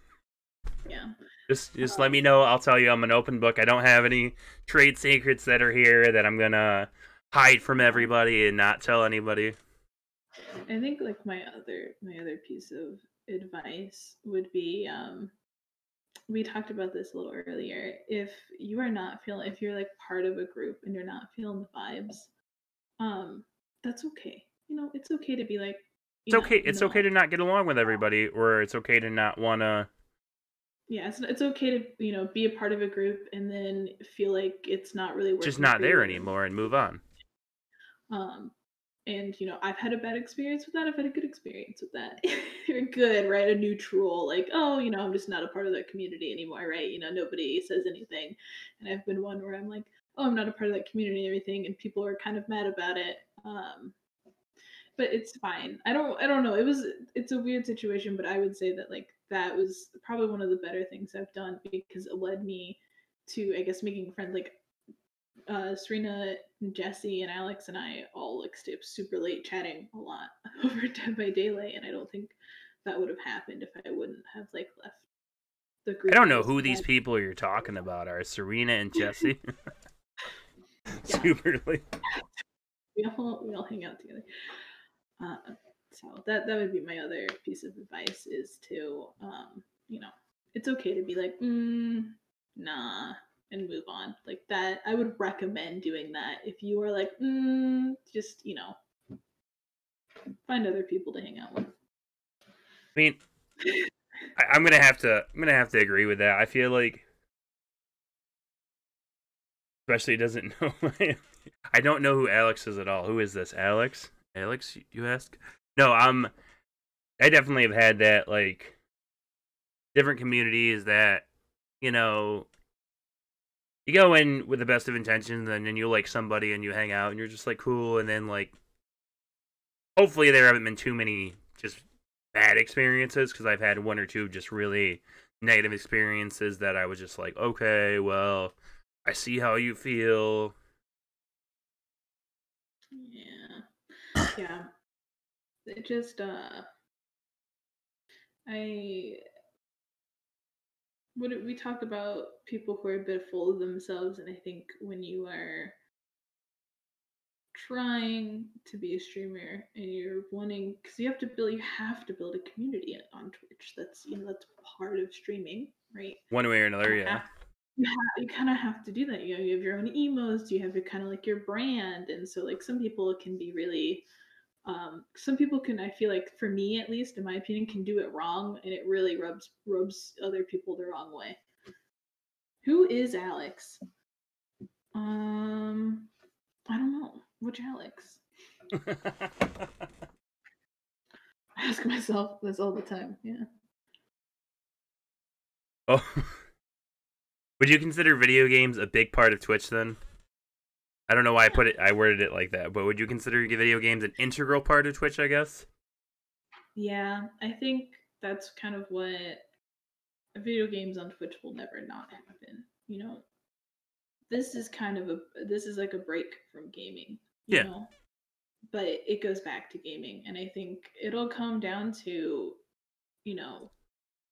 just let me know. I'll tell you, I'm an open book. I don't have any trade secrets that are here that I'm gonna hide from everybody and not tell anybody. I think like my other piece of advice would be, we talked about this a little earlier, if you're like part of a group and you're not feeling the vibes, that's okay. You know, it's okay to be like, it's okay to not get along with everybody, or it's okay to not want to. Yeah, it's okay to, you know, be a part of a group and then feel like it's not really working. Just not there anymore and move on. And, you know, I've had a bad experience with that. I've had a good experience with that. You're good, right? A neutral, like, oh, you know, I'm just not a part of that community anymore, right? You know, nobody says anything. And I've been one where I'm like, oh, I'm not a part of that community and everything. And people are kind of mad about it. But it's fine. I don't know. It's a weird situation, but I would say that like that was probably one of the better things I've done, because it led me to, I guess, making friends. Like Serena, Jesse, and Alex and I all like stayed up super late chatting a lot over Dead by Daylight, and I don't think that would have happened if I wouldn't have like left the group. I don't know who these people you're talking about are. Serena and Jesse. Super late. We all hang out together. So that would be my other piece of advice, is to, you know, it's okay to be like, nah, and move on. Like that, I would recommend doing that. If you are like, just, you know, find other people to hang out with. I mean, I'm gonna have to agree with that. I feel like, especially doesn't know. I don't know who Alex is at all. Who is this, Alex? Alex, you ask? No, I definitely have had that, like, different communities that, you know, you go in with the best of intentions, and then you like somebody, and you hang out, and you're just, like, cool, and then, like, hopefully there haven't been too many just bad experiences, because I've had one or two just really negative experiences that I was just like, okay, well, I see how you feel. Yeah, it just, we talk about people who are a bit full of themselves, and I think when you are trying to be a streamer and you're wanting, because you have to build a community on Twitch. That's, you know, that's part of streaming, right? One way or another, yeah. You kind of have to do that. You know, you have your own emos, you have your kind of like your brand, and so like some people can be really, some people can, I feel like, for me at least, in my opinion, can do it wrong, and it really rubs other people the wrong way. Who is Alex? I don't know. Which Alex? I ask myself this all the time. Yeah. Oh. Would you consider video games a big part of Twitch then? I don't know why I worded it like that, but would you consider video games an integral part of Twitch, I guess? Yeah, I think that's kind of what video games on Twitch will never not happen. You know, this is like a break from gaming. You know? But it goes back to gaming, and I think it'll come down to, you know,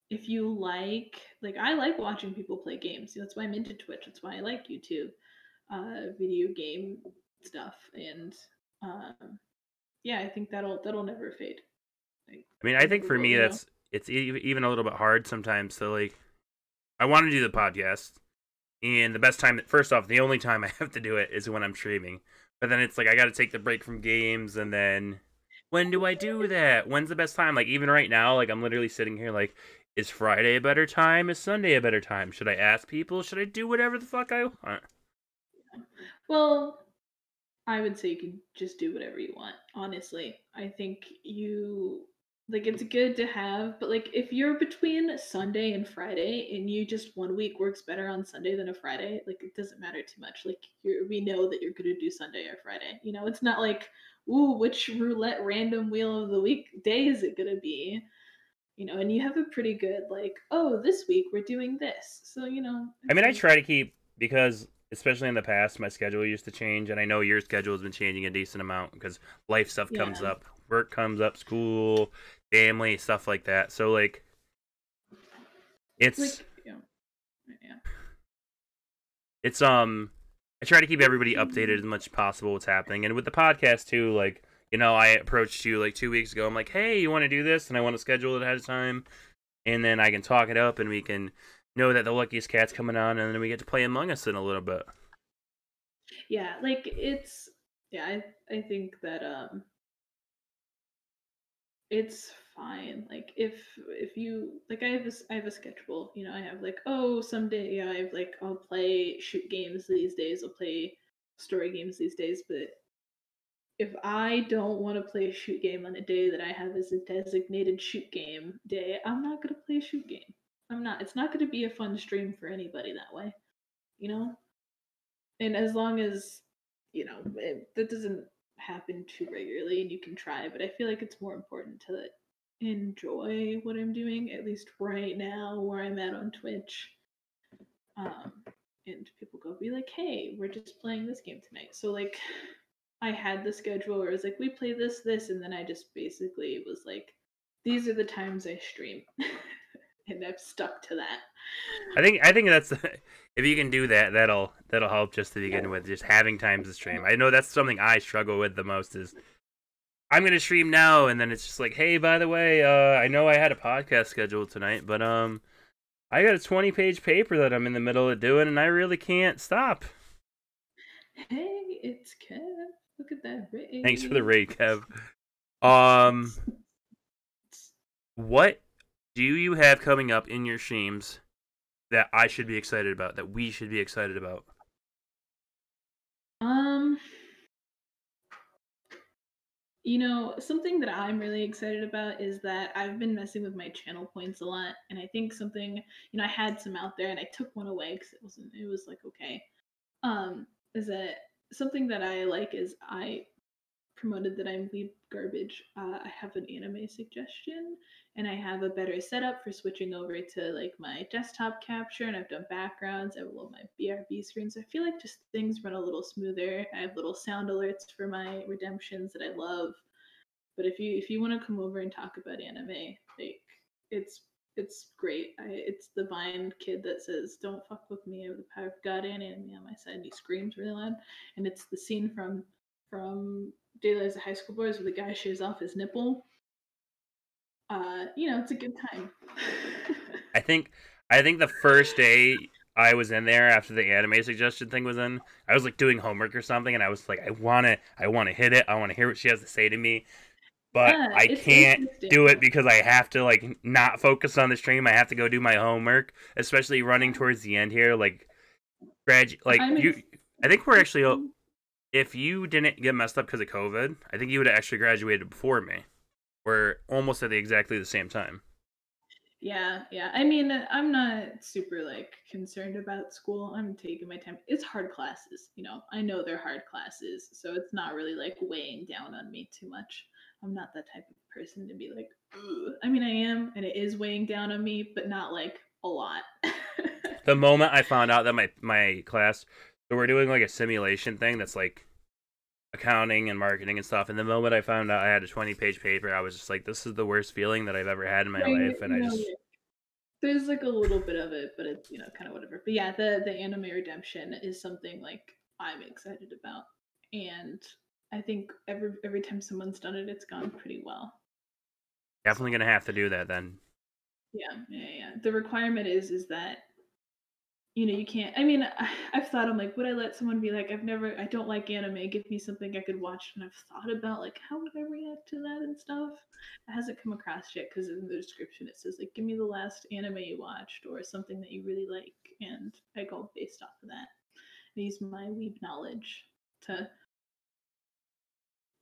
if you like I like watching people play games. That's why I'm into Twitch. That's why I like YouTube, video game stuff. And yeah, I think that'll never fade. Like, I mean, I think for me, it's even a little bit hard sometimes. So like, I want to do the podcast, and the best time, first off, the only time I have to do it is when I'm streaming. But then it's like, I got to take the break from games, and then when do I do that? When's the best time? Like even right now, like I'm literally sitting here like, is Friday a better time? Is Sunday a better time? Should I ask people? Should I do whatever the fuck I want? Well, I would say you can just do whatever you want, honestly. I think you Like, it's good to have, but, like, if you're between Sunday and Friday and you just 1 week works better on Sunday than a Friday, like, it doesn't matter too much. Like, we know that you're going to do Sunday or Friday. You know, it's not like, ooh, which roulette random wheel of the week day is it going to be? You know, and you have a pretty good, like, oh, this week we're doing this. So, you know. I mean, I try to keep, because especially in the past, my schedule used to change. And I know your schedule has been changing a decent amount because life stuff comes up. Work comes up, school, family, stuff like that. So, like, it's... Like, yeah. It's, I try to keep everybody updated as much as possible what's happening. And with the podcast, too, like, you know, I approached you, like, 2 weeks ago. I'm like, hey, you want to do this? And I want to schedule it ahead of time. And then I can talk it up, and we can know that the Luckiest Cat's coming on, and then we get to play Among Us in a little bit. Yeah, like, it's... Yeah, I think that, it's fine. Like, if you like, I have a schedule. You know, I have like, oh, someday I'll play shoot games these days. I'll play story games these days. But if I don't want to play a shoot game on a day that I have as a designated shoot game day, I'm not gonna play a shoot game. I'm not. It's not gonna be a fun stream for anybody that way. You know. And as long as you know that doesn't happen too regularly, and you can try, but I feel like it's more important to enjoy what I'm doing, at least right now where I'm at on Twitch, and people go be like, hey, we're just playing this game tonight. So like, I had the schedule where it was like, we play this, and then I just basically was like, these are the times I stream. And I've stuck to that. I think that's, if you can do that, that'll help just to begin with, just having time to stream. I know that's something I struggle with the most is, I'm going to stream now, and then it's just like, hey, by the way, I know I had a podcast scheduled tonight, but I got a 20-page paper that I'm in the middle of doing, and I really can't stop. Hey, it's Kev. Look at that raid. Thanks for the raid, Kev. What do you have coming up in your streams that I should be excited about, that we should be excited about? You know, something that I'm really excited about is that I've been messing with my channel points a lot, and I think something, you know, I had some out there and I took one away because it was like, okay. Is that something that I like is I promoted that I'm lead garbage. I have an anime suggestion, and I have a better setup for switching over to like my desktop capture, and I've done backgrounds. I love my BRB screens. I feel like just things run a little smoother. I have little sound alerts for my redemptions that I love. But if you want to come over and talk about anime, like it's great. It's the Vine kid that says, "Don't fuck with me. I have the power of God and anime on my side." And he screams really loud, and it's the scene from Daylight as a High School Boys, where the guy shaves off his nipple. You know, it's a good time. I think the first day I was in there after the anime suggestion thing was in, I was like doing homework or something, and I was like, I wanna hit it. I wanna hear what she has to say to me, but I can't do it because I have to like not focus on the stream. I have to go do my homework, especially running towards the end here. Like, I think we're actually. If you didn't get messed up because of COVID, I think you would have actually graduated before me. We're almost at exactly the same time. Yeah. I mean, I'm not super, like, concerned about school. I'm taking my time. It's hard classes, you know. I know they're hard classes, so it's not really, like, weighing down on me too much. I'm not that type of person to be like, ugh. I mean, I am, and it is weighing down on me, but not, like, a lot. The moment I found out that my class... So we're doing like a simulation thing that's like accounting and marketing and stuff. And the moment I found out I had a 20-page paper, I was just like, this is the worst feeling that I've ever had in my life. And I just... There's like a little bit of it, but it's, you know, kind of whatever. But yeah, the anime redemption is something like I'm excited about. And I think every time someone's done it, it's gone pretty well. Definitely going to have to do that then. Yeah. The requirement is that, you know, you can't, I mean, I've thought, I'm like, would I let someone be like, I don't like anime, give me something I could watch? And I've thought about, like, how would I react to that and stuff? It hasn't come across yet, because in the description it says, like, give me the last anime you watched or something that you really like. And I go based off of that. I use my weeb knowledge to,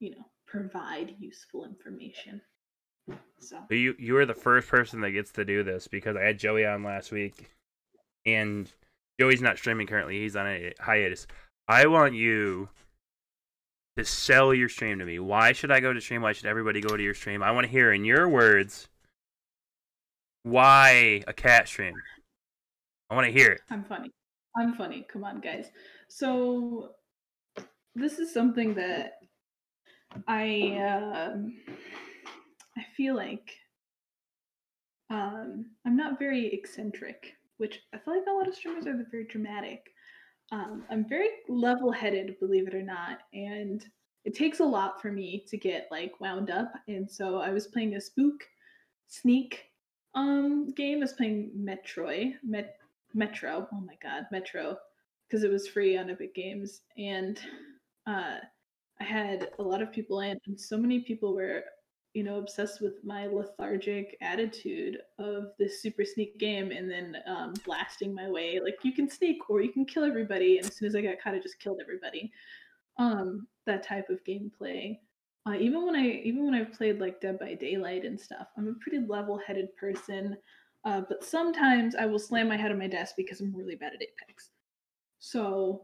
you know, provide useful information. So you were the first person that gets to do this, because I had Joey on last week, and Joey's not streaming currently. He's on a hiatus. I want you to sell your stream to me. Why should I go to stream? Why should everybody go to your stream? I want to hear in your words why a cat stream. I want to hear it. I'm funny. Come on, guys. So this is something that I feel like I'm not very eccentric, which I feel like a lot of streamers are very dramatic. I'm very level-headed, believe it or not, and it takes a lot for me to get like wound up. And so I was playing a sneak game. I was playing Metro. Oh my god, Metro, because it was free on Epic Games, and I had a lot of people in, and so many people were, you know, obsessed with my lethargic attitude of this super sneak game, and then blasting my way like, you can sneak or you can kill everybody, and as soon as I got caught, I just killed everybody. That type of gameplay. Even when I've played like Dead by Daylight and stuff, I'm a pretty level-headed person, but sometimes I will slam my head on my desk because I'm really bad at Apex. So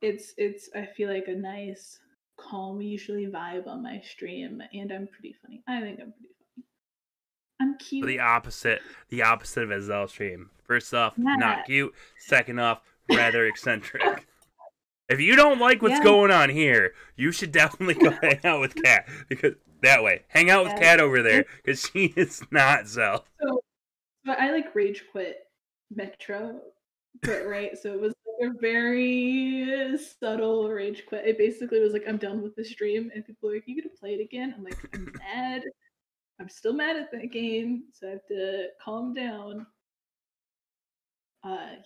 it's I feel like a nice calm usually vibe on my stream, and I'm pretty funny. I think I'm pretty funny. I'm cute. The opposite of a ZellSh0t stream. First off, not cute. Second off, rather eccentric. If you don't like what's going on here, you should definitely go hang out with Kat, because that way, hang out with Kat over there, because she is not ZellSh0t. So I like rage quit Metro, but right, so it was a very subtle rage quit. It basically was like, I'm done with the stream, and people are like, you gonna play it again? I'm like, I'm mad. I'm still mad at that game, so I have to calm down.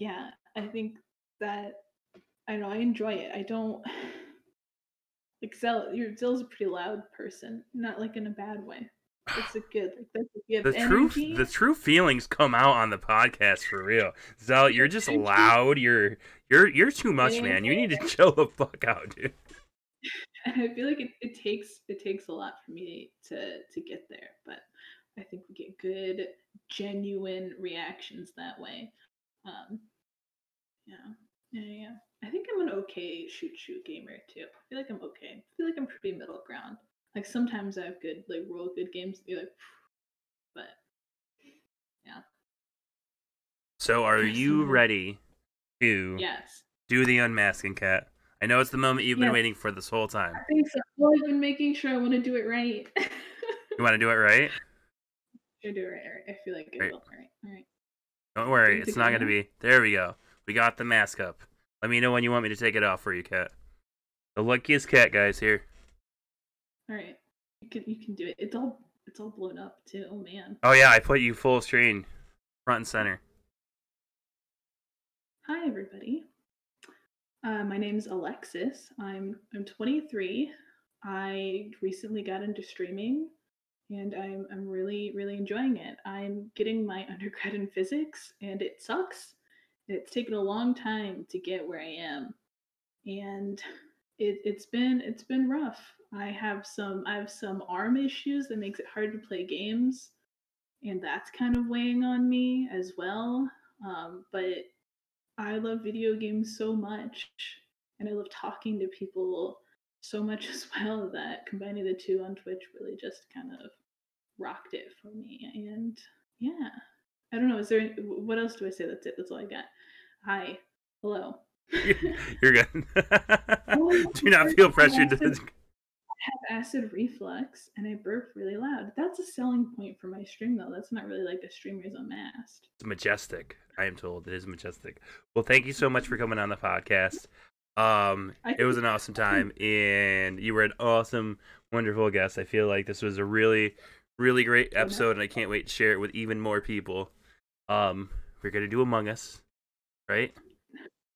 Yeah, I think that I know I enjoy it. I don't like Zell's a pretty loud person, not like in a bad way. It's a good, like, that's a gift. The true feelings come out on the podcast for real. ZellSh0t, you're just loud. You're too much, man. You need to chill the fuck out, dude. I feel like it takes a lot for me to get there, but I think we get good, genuine reactions that way. Yeah. I think I'm an okay shoot gamer too. I feel like I'm okay. I feel like I'm pretty middle ground. Like sometimes I have good, like roll good games and be like, but yeah. So are you ready to do the unmasking, Kat? I know it's the moment you've been waiting for this whole time. I think so. Well, I've been making sure I want to do it right. You want to do it right? Sure, do it right. I feel like it will. All right. Don't worry. It's not going to be. There we go. We got the mask up. Let me know when you want me to take it off for you, Kat. The luckiest cat guys here. All right, you can do it. It's all blown up too. Oh man. Oh yeah, I put you full screen, front and center. Hi everybody. My name's Alexis. I'm 23. I recently got into streaming, and I'm really enjoying it. I'm getting my undergrad in physics, and it sucks. It's taken a long time to get where I am, and it's been rough. I have some arm issues that makes it hard to play games, and that's kind of weighing on me as well. But I love video games so much, and I love talking to people so much as well, that combining the two on Twitch really just kind of rocked it for me. And yeah, I don't know. Is there what else do I say? That's it. That's all I got. Hi, hello. You're good. Do not feel pressured to. I have acid reflux, and I burp really loud. That's a selling point for my stream, though. That's not really like a Streamers Unmasked. It's majestic. I am told it is majestic. Well, thank you so much for coming on the podcast. It was an awesome time, and you were an awesome, wonderful guest. I feel like this was a really, really great episode, and I can't wait to share it with even more people. We're going to do Among Us, right?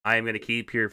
I am going to keep your